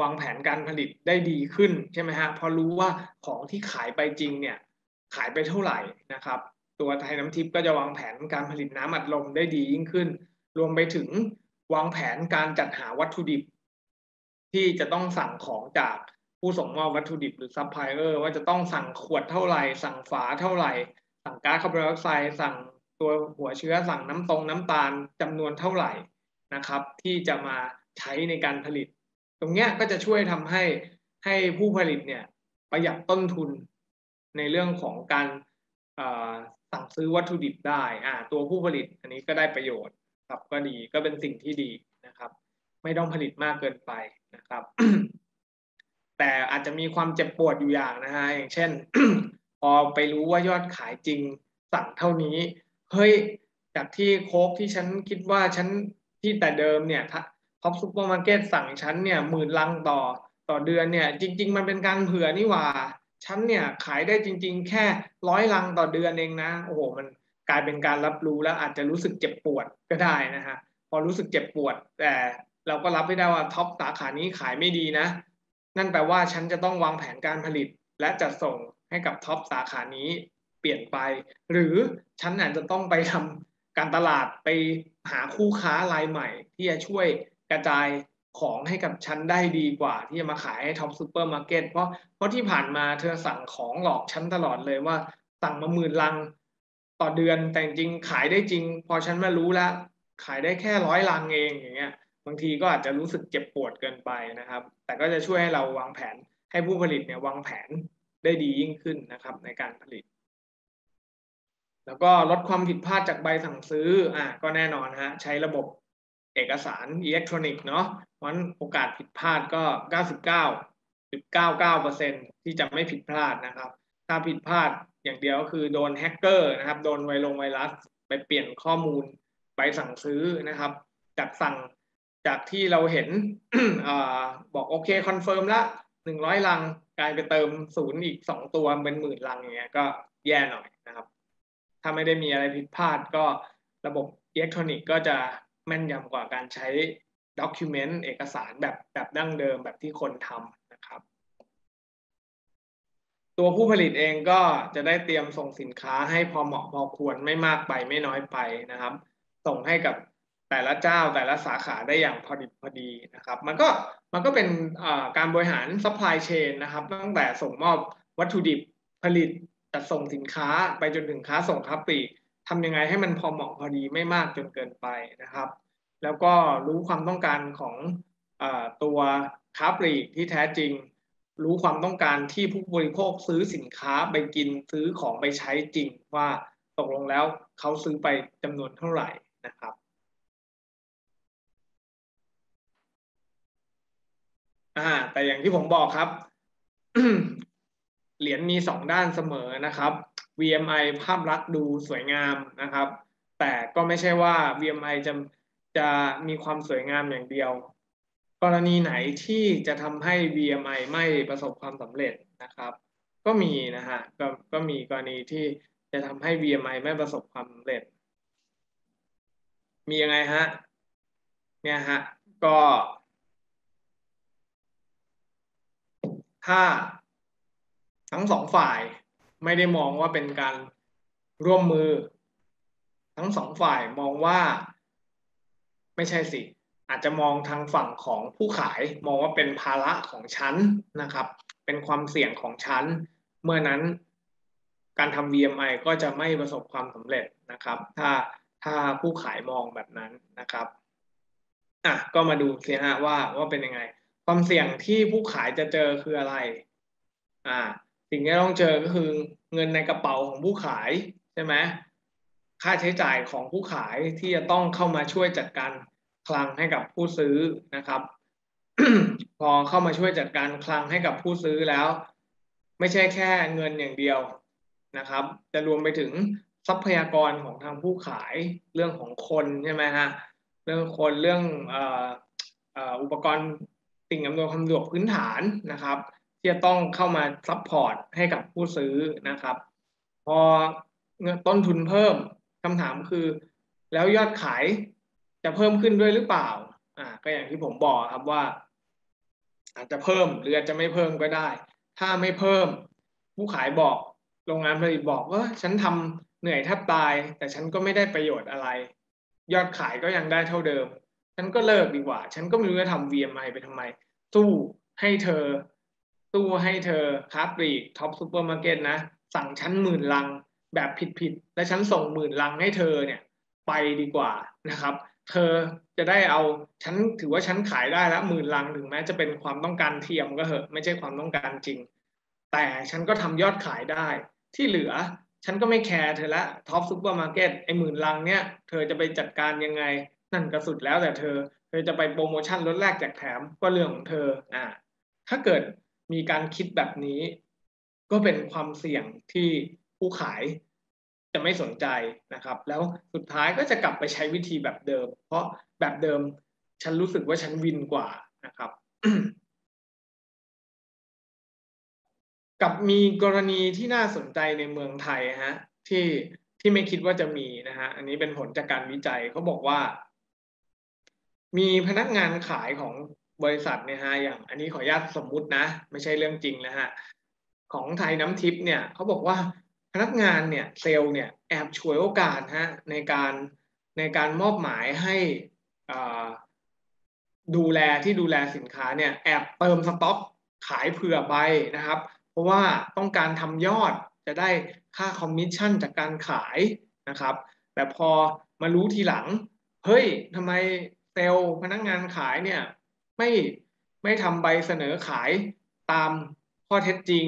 วางแผนการผลิตได้ดีขึ้นใช่ไหมฮะพอรู้ว่าของที่ขายไปจริงเนี่ยขายไปเท่าไหร่นะครับตัวไทยน้ำทิพย์ก็จะวางแผนการผลิตน้ำอัดลมได้ดียิ่งขึ้นรวมไปถึงวางแผนการจัดหาวัตถุดิบที่จะต้องสั่งของจากผู้ส่งมอบวัตถุดิบหรือซัพพลายเออร์ว่าจะต้องสั่งขวดเท่าไหร่สั่งฝาเท่าไหร่สั่งก๊าซคาร์บอนไดออกไซด์สั่งตัวหัวเชื้อสั่งน้ำตรงน้ำตาลจำนวนเท่าไหร่นะครับที่จะมาใช้ในการผลิตตรงเนี้ยก็จะช่วยทำให้ให้ผู้ผลิตเนี่ยประหยัดต้นทุนในเรื่องของการสั่งซื้อวัตถุดิบได้อ่าตัวผู้ผลิตอันนี้ก็ได้ประโยชน์ครับก็ดีก็เป็นสิ่งที่ดีนะครับไม่ต้องผลิตมากเกินไปนะครับ แต่อาจจะมีความเจ็บปวดอยู่อย่างนะฮะอย่างเช่น พอไปรู้ว่ายอดขายจริงสั่งเท่านี้เฮ้ยจากที่โค้กที่ฉันคิดว่าฉันที่แต่เดิมเนี่ยท็อปซุปเปอร์มาร์เก็ตสั่งฉันเนี่ยหมื่นลังต่อต่อเดือนเนี่ยจริงๆมันเป็นการเผื่อนี่หว่าฉันเนี่ยขายได้จริงๆแค่ร้อยลังต่อเดือนเองนะโอ้โหมันกลายเป็นการรับรู้แล้วอาจจะรู้สึกเจ็บปวดก็ได้นะฮะพอรู้สึกเจ็บปวดแต่เราก็รับไม่ได้ว่าท็อปสาขานี้ขายไม่ดีนะนั่นแปลว่าฉันจะต้องวางแผนการผลิตและจัดส่งให้กับท็อปสาขานี้เปลี่ยนไปหรือฉันอาจจะต้องไปทำการตลาดไปหาคู่ค้ารายใหม่ที่จะช่วยกระจายของให้กับฉันได้ดีกว่าที่จะมาขายให้ท็อปซูเปอร์มาร์เก็ตเพราะเพราะที่ผ่านมาเธอสั่งของหลอกฉันตลอดเลยว่าสั่งมาหมื่นลังต่อเดือนแต่จริงขายได้จริงพอฉันมารู้แล้วขายได้แค่ร้อยลังเองอย่างเงี้ยบางทีก็อาจจะรู้สึกเจ็บปวดเกินไปนะครับแต่ก็จะช่วยให้เราวางแผนให้ผู้ผลิตเนี่ยวางแผนได้ดียิ่งขึ้นนะครับในการผลิตแล้วก็ลดความผิดพลาดจากใบสั่งซื้ออ่ะก็แน่นอนฮะใช้ระบบเอกสารอิเล็กทรอนิกส์เนาะวันโอกาสผิดพลาดก็ เก้าสิบเก้าจุดเก้าเก้าเปอร์เซ็นต์ ที่จะไม่ผิดพลาดนะครับถ้าผิดพลาดอย่างเดียวก็คือโดนแฮกเกอร์นะครับโดนไวรัสไวรัสไปเปลี่ยนข้อมูลใบสั่งซื้อนะครับจากสั่งจากที่เราเห็น บอกโอเคคอนเฟิร์มละหนึ่งร้อยลังกลายไปเติมศูนย์อีกสองตัวเป็นหมื่นลังอย่างเงี้ยก็แย่หน่อยนะครับถ้าไม่ได้มีอะไรผิดพลาดก็ระบบอิเล็กทรอนิกส์ก็จะแม่นยำกว่าการใช้ด็อกิวเมนต์เอกสารแบบแบบดั้งเดิมแบบที่คนทำนะครับตัวผู้ผลิตเองก็จะได้เตรียมส่งสินค้าให้พอเหมาะพอควรไม่มากไปไม่น้อยไปนะครับส่งให้กับแต่ละเจ้าแต่ละสาขาได้อย่างพอดีพอดีนะครับมันก็มันก็เป็นการบริหารซัพพลายเชนนะครับตั้งแต่ส่งมอบวัตถุดิบผลิตจัดส่งสินค้าไปจนถึงค้าส่งค้าปลีกทำยังไงให้มันพอเหมาะพอดีไม่มากจนเกินไปนะครับแล้วก็รู้ความต้องการของเอ่อตัวค้าปลีกที่แท้จริงรู้ความต้องการที่ผู้บริโภคซื้อสินค้าไปกินซื้อของไปใช้จริงว่าตกลงแล้วเขาซื้อไปจำนวนเท่าไหร่นะครับอ่าแต่อย่างที่ผมบอกครับ เหรียญมีสองด้านเสมอนะครับ วี เอ็ม ไอ ภาพลักษณ์ดูสวยงามนะครับแต่ก็ไม่ใช่ว่า วี เอ็ม ไอ จะจะมีความสวยงามอย่างเดียวกรณีไหนที่จะทำให้ วี เอ็ม ไอ ไม่ประสบความสำเร็จนะครับก็มีนะฮะ ก็ก็มีกรณีที่จะทำให้ วี เอ็ม ไอ ไม่ประสบความสำเร็จมียังไงฮะเนี่ยฮะก็ถ้าทั้งสองฝ่ายไม่ได้มองว่าเป็นการร่วมมือทั้งสองฝ่ายมองว่าไม่ใช่สิอาจจะมองทางฝั่งของผู้ขายมองว่าเป็นภาระของฉันนะครับเป็นความเสี่ยงของฉันเมื่อนั้นการทำ วี เอ็ม ไอ ก็จะไม่ประสบความสำเร็จนะครับถ้าถ้าผู้ขายมองแบบนั้นนะครับอ่ะก็มาดูสิฮะว่าว่าเป็นยังไงความเสี่ยงที่ผู้ขายจะเจอคืออะไรอ่าสิ่งที่ต้องเจอก็คือเงินในกระเป๋าของผู้ขายใช่ไหมค่าใช้จ่ายของผู้ขายที่จะต้องเข้ามาช่วยจัดการคลังให้กับผู้ซื้อนะครับ พอเข้ามาช่วยจัดการคลังให้กับผู้ซื้อแล้วไม่ใช่แค่เงินอย่างเดียวนะครับจะรวมไปถึงทรัพยากรของทางผู้ขายเรื่องของคนใช่ไหมฮะเรื่องคนเรื่องเอ่อเอ่ออุปกรณ์สิ่งอำนวยความสะดวกพื้นฐานนะครับที่จะต้องเข้ามาซัพพอร์ตให้กับผู้ซื้อนะครับพอเงินต้นทุนเพิ่มคำถามคือแล้วยอดขายจะเพิ่มขึ้นด้วยหรือเปล่าอ่าก็อย่างที่ผมบอกครับว่าอาจจะเพิ่มหรืออาจจะไม่เพิ่มก็ได้ถ้าไม่เพิ่มผู้ขายบอกโรงงานผลิตบอกว่าฉันทำเหนื่อยแทบตายแต่ฉันก็ไม่ได้ประโยชน์อะไรยอดขายก็ยังได้เท่าเดิมฉันก็เลิกดีกว่าฉันก็ไม่รู้จะทำ วี เอ็ม ไอ ไปทำไมสู้ให้เธอสู้ให้เธอค้าปลีกท็อปซูเปอร์มาร์เก็ตนะสั่งฉันหมื่นลังแบบผิดๆและฉันส่งหมื่นลังให้เธอเนี่ยไปดีกว่านะครับเธอจะได้เอาฉันถือว่าฉันขายได้ละหมื่นลังถึงแม้จะเป็นความต้องการเทียมก็เหอะไม่ใช่ความต้องการจริงแต่ฉันก็ทำยอดขายได้ที่เหลือฉันก็ไม่แคร์เธอละท็อปซูเปอร์มาร์เก็ตไอ้หมื่นลังเนี่ยเธอจะไปจัดการยังไงนั่นก็สุดแล้วแต่เธอเธอจะไปโปรโมชั่นลดแลกแจกแถมก็เรื่องของเธออ่าถ้าเกิด มีการคิดแบบนี้ก็เป็นความเสี่ยงที่ผู้ขายจะไม่สนใจนะครับแล้วสุดท้ายก็จะกลับไปใช้วิธีแบบเดิมเพราะแบบเดิมฉันรู้สึกว่าฉันวินกว่านะครับ กับมีกรณีที่น่าสนใจในเมืองไทยฮะที่ที่ไม่คิดว่าจะมีนะฮะอันนี้เป็นผลจากการวิจัยเขาบอกว่ามีพนักงานขายของบริษัทเนี่ยฮะอย่างอันนี้ขออนุญาตสมมุตินะไม่ใช่เรื่องจริงนะฮะของไทยน้ำทิพย์เนี่ยเขาบอกว่าพนักงานเนี่ยเซลล์เนี่ยแอบฉวยโอกาสฮะในการในการมอบหมายให้ดูแลที่ดูแลสินค้าเนี่ยแอบเติมสต็อกขายเผื่อไปนะครับเพราะว่าต้องการทำยอดจะได้ค่าคอมมิชชั่นจากการขายนะครับแต่พอมารู้ทีหลังเฮ้ยทำไมเซลล์พนักงานขายเนี่ยไม่ไม่ทำใบเสนอขายตามข้อเท็จจริง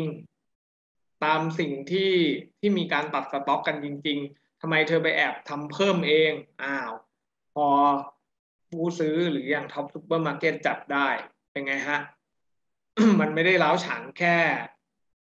ตามสิ่งที่ที่มีการตัดสต็อกกันจริงๆทำไมเธอไปแอบทำเพิ่มเองอ้าวพอผู้ซื้อหรืออย่างท็อปซุปเปอร์มาร์เก็ตจับได้เป็นไงฮะ มันไม่ได้ล้าวฉานแค่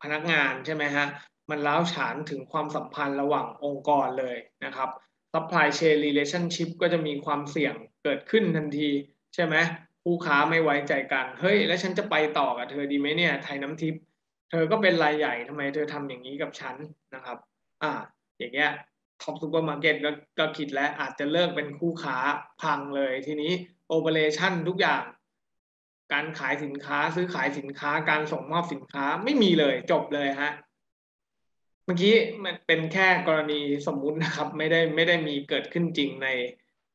พนักงานใช่ไหมฮะมันล้าวฉานถึงความสัมพันธ์ระหว่างองค์กรเลยนะครับ supply chain relationship ก็จะมีความเสี่ยงเกิดขึ้นทันทีใช่ไหมผู้ค้าไม่ไว้ใจกันเฮ้ยแล้วฉันจะไปต่อกับเธอดีไหมเนี่ยไทยน้ำทิพย์เธอก็เป็นรายใหญ่ทำไมเธอทำอย่างนี้กับฉันนะครับอ่าอย่างเงี้ยท็อปซูเปอร์มาร์เก็ตก็คิดแล้วอาจจะเลิกเป็นคู่ค้าพังเลยทีนี้โอเปอเรชั่นทุกอย่างการขายสินค้าซื้อขายสินค้าการส่งมอบสินค้าไม่มีเลยจบเลยฮะเมื่อกี้มันเป็นแค่กรณีสมมุตินะครับไม่ได้ไม่ได้มีเกิดขึ้นจริงใน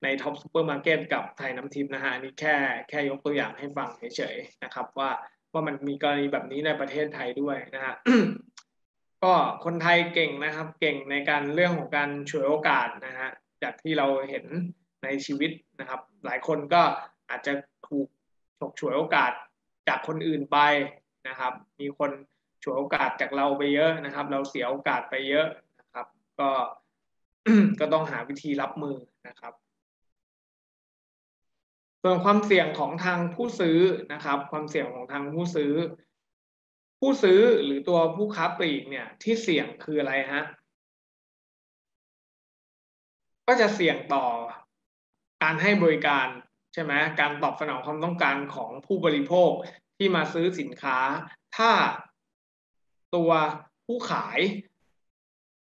ในท็อปซูเปอร์มาร์เก็ตกับไทยน้ำทิพย์นะฮะนี่แค่แค่ยกตัวอย่างให้ฟังเฉยๆนะครับว่าว่ามันมีกรณีแบบนี้ในประเทศไทยด้วยนะฮะ ก็คนไทยเก่งนะครับเก่งในการเรื่องของการฉวยโอกาสนะฮะจากที่เราเห็นในชีวิตนะครับหลายคนก็อาจจะถูกฉกฉวยโอกาสจากคนอื่นไปนะครับมีคนฉวยโอกาสจากเราไปเยอะนะครับเราเสียโอกาสไปเยอะนะครับก็ ก็ต้องหาวิธีรับมือนะครับส่วนความเสี่ยงของทางผู้ซื้อนะครับความเสี่ยงของทางผู้ซื้อผู้ซื้อหรือตัวผู้ค้าปลีกเนี่ยที่เสี่ยงคืออะไรฮะก็จะเสี่ยงต่อการให้บริการใช่ไหมการตอบสนองความต้องการของผู้บริโภคที่มาซื้อสินค้าถ้าตัวผู้ขาย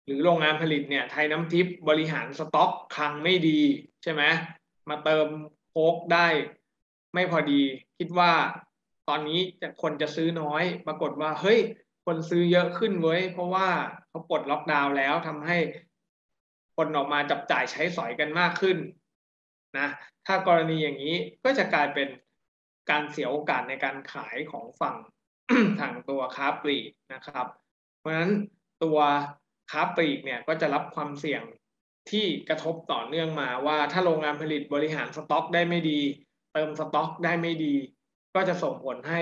หรือโรงงานผลิตเนี่ยไทยน้ำทิพย์บริหารสต็อกคลังไม่ดีใช่ไหมมาเติมโค้กได้ไม่พอดีคิดว่าตอนนี้คนจะซื้อน้อยปรากฏว่าเฮ้ยคนซื้อเยอะขึ้นเว้ยเพราะว่าเขาปลดล็อกดาวน์แล้วทำให้คนออกมาจับจ่ายใช้สอยกันมากขึ้นนะถ้ากรณีอย่างนี้ก็จะกลายเป็นการเสียโอกาสในการขายของฝั่ง ทางตัวค้าปลีกนะครับเพราะฉะนั้นตัวค้าปลีกเนี่ยก็จะรับความเสี่ยงที่กระทบต่อเนื่องมาว่าถ้าโรงงานผลิตบริหารสต็อกได้ไม่ดีเติมสต็อกได้ไม่ดีก็จะส่งผลให้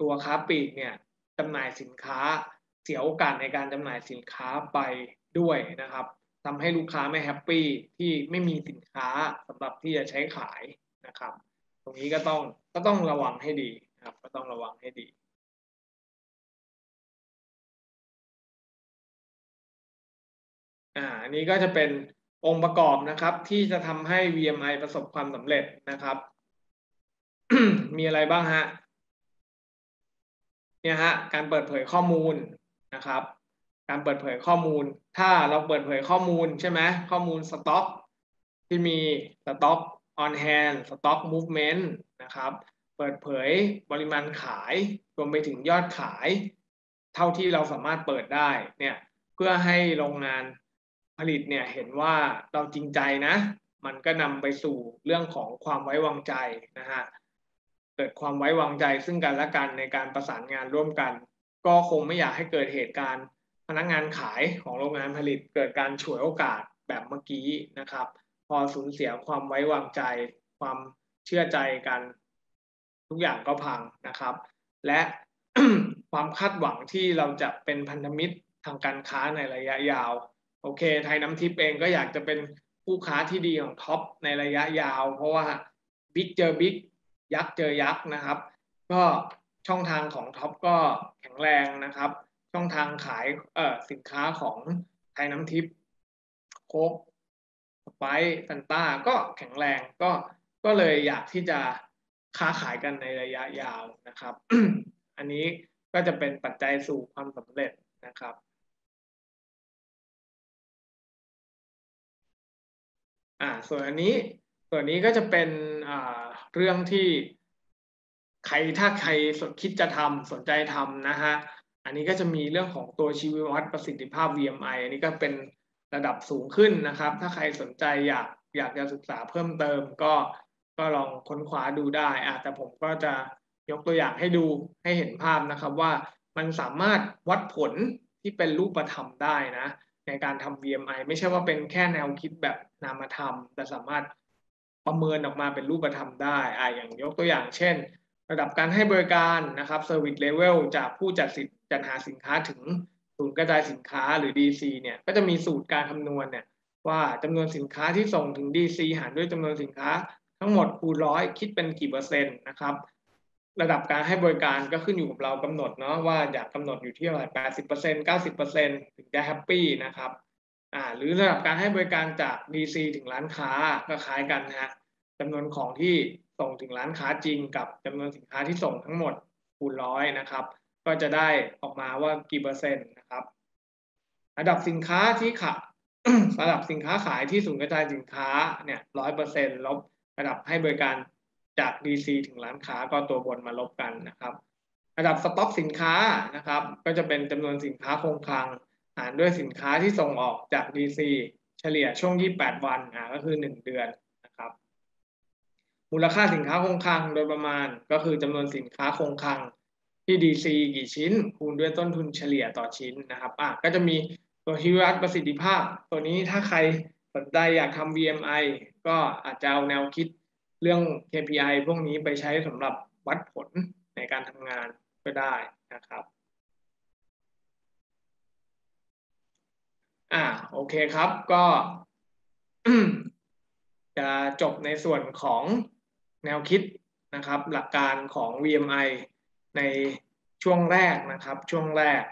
ตัวค้าปลีกเนี่ยจำหน่ายสินค้าเสียโอกาสในการจำหน่ายสินค้าไปด้วยนะครับทำให้ลูกค้าไม่แฮปปี้ที่ไม่มีสินค้าสำหรับที่จะใช้ขายนะครับตรงนี้ก็ต้องก็ต้องระวังให้ดีนะครับก็ต้องระวังให้ดีอ่าอันนี้ก็จะเป็นองค์ประกอบนะครับที่จะทำให้ วี เอ็ม ไอ ประสบความสำเร็จนะครับ มีอะไรบ้างฮะเนี่ยฮะการเปิดเผยข้อมูลนะครับการเปิดเผยข้อมูลถ้าเราเปิดเผยข้อมูลใช่ไหมข้อมูลสต็อกที่มีสต็อก on hand สต็อก movement นะครับเปิดเผยปริมาณขายรวมไปถึงยอดขายเท่าที่เราสามารถเปิดได้เนี่ยเพื่อให้โรงงานผลิตเนี่ยเห็นว่าเราจริงใจนะมันก็นำไปสู่เรื่องของความไว้วางใจนะฮะเกิดความไว้วางใจซึ่งกันและกันในการประสานงานร่วมกันก็คงไม่อยากให้เกิดเหตุการณ์พนักงานขายของโรงงานผลิตเกิดการฉวยโอกาสแบบเมื่อกี้นะครับพอสูญเสียความไว้วางใจความเชื่อใจกันทุกอย่างก็พังนะครับและ ความคาดหวังที่เราจะเป็นพันธมิตรทางการค้าในระยะยาวโอเคไทยน้ำทิพย์เองก็อยากจะเป็นผู้ค้าที่ดีของท็อปในระยะยาวเพราะว่าบิ๊กเจอบิ๊กยักษ์เจอยักษ์นะครับก็ ช่องทางของท็อปก็แข็งแรงนะครับช่องทางขายเอ่อสินค้าของไทยน้ำทิพย์โค้กสไปซ์ซันต้าก็แข็งแรงก็ก็เลยอยากที่จะค้าขายกันในระยะยาวนะครับ อันนี้ก็จะเป็นปัจจัยสู่ความสำเร็จนะครับอ่าส่วนอันนี้ส่วนนี้ก็จะเป็นอ่าเรื่องที่ใครถ้าใครสนคิดจะทำสนใจทำนะฮะอันนี้ก็จะมีเรื่องของตัวชี้วัดประสิทธิภาพ วี เอ็ม ไอ อันนี้ก็เป็นระดับสูงขึ้นนะครับถ้าใครสนใจอยากอยากจะศึกษาเพิ่มเติมก็ก็ลองค้นคว้าดูได้อ่ะแต่ผมก็จะยกตัวอย่างให้ดูให้เห็นภาพนะครับว่ามันสามารถวัดผลที่เป็นรูปธรรมได้นะในการทำ วี เอ็ม ไอ ไม่ใช่ว่าเป็นแค่แนวคิดแบบนามธรรมแต่สามารถประเมินออกมาเป็นรูปธรรมได้อ่ะอย่างยกตัวอย่างเช่นระดับการให้บริการนะครับ Service Level จากผู้จัดสิจัดหาสินค้าถึงศูนย์กระจายสินค้าหรือ ดี ซี เนี่ยก็จะมีสูตรการคำนวณเนี่ยว่าจำนวนสินค้าที่ส่งถึง ดี ซี หารด้วยจำนวนสินค้าทั้งหมดคูณร้อยคิดเป็นกี่เปอร์เซ็นต์นะครับระดับการให้บริการก็ขึ้นอยู่กับเรากำหนดเนาะว่าอยากกำหนดอยู่ที่ประมาณ แปดสิบเปอร์เซ็นต์ เก้าสิบเปอร์เซ็นต์ ถึงจะแฮปปี้นะครับอ่าหรือระดับการให้บริการจาก ดี ซี ถึงร้านค้าก็คล้ายกันฮะจำนวนของที่ส่งถึงร้านค้าจริงกับจำนวนสินค้าที่ส่งทั้งหมดคูณร้อยนะครับก็จะได้ออกมาว่ากี่เปอร์เซ็นต์นะครับระดับสินค้าที่ขาย ระดับสินค้าขายที่ศูนย์กระจายสินค้าเนี่ยร้อยเปอร์เซ็นต์ลบระดับให้บริการจาก ดี ซี ถึงร้านค้าก็ตัวบนมาลบกันนะครับระดับสต็อกสินค้านะครับก็จะเป็นจำนวนสินค้าคงคลังหารด้วยสินค้าที่ส่งออกจาก ดี ซี เฉลี่ยช่วงยี่สิบแปดวันอ่ะก็คือหนึ่งเดือนนะครับมูลค่าสินค้าคงคลังโดยประมาณก็คือจำนวนสินค้าคงคลังที่ ดี ซี กี่ชิ้นคูณด้วยต้นทุนเฉลี่ยต่อชิ้นนะครับอ่ะก็จะมีตัวชี้วัดประสิทธิภาพตัวนี้ถ้าใครสนใจอยากทำ วี เอ็ม ไอ ก็อาจจะเอาแนวคิดเรื่อง เค พี ไอ พวกนี้ไปใช้สำหรับวัดผลในการทำงานก็ได้นะครับอ่าโอเคครับก็ จะจบในส่วนของแนวคิดนะครับหลักการของ วี เอ็ม ไอ ในช่วงแรกนะครับช่วงแรก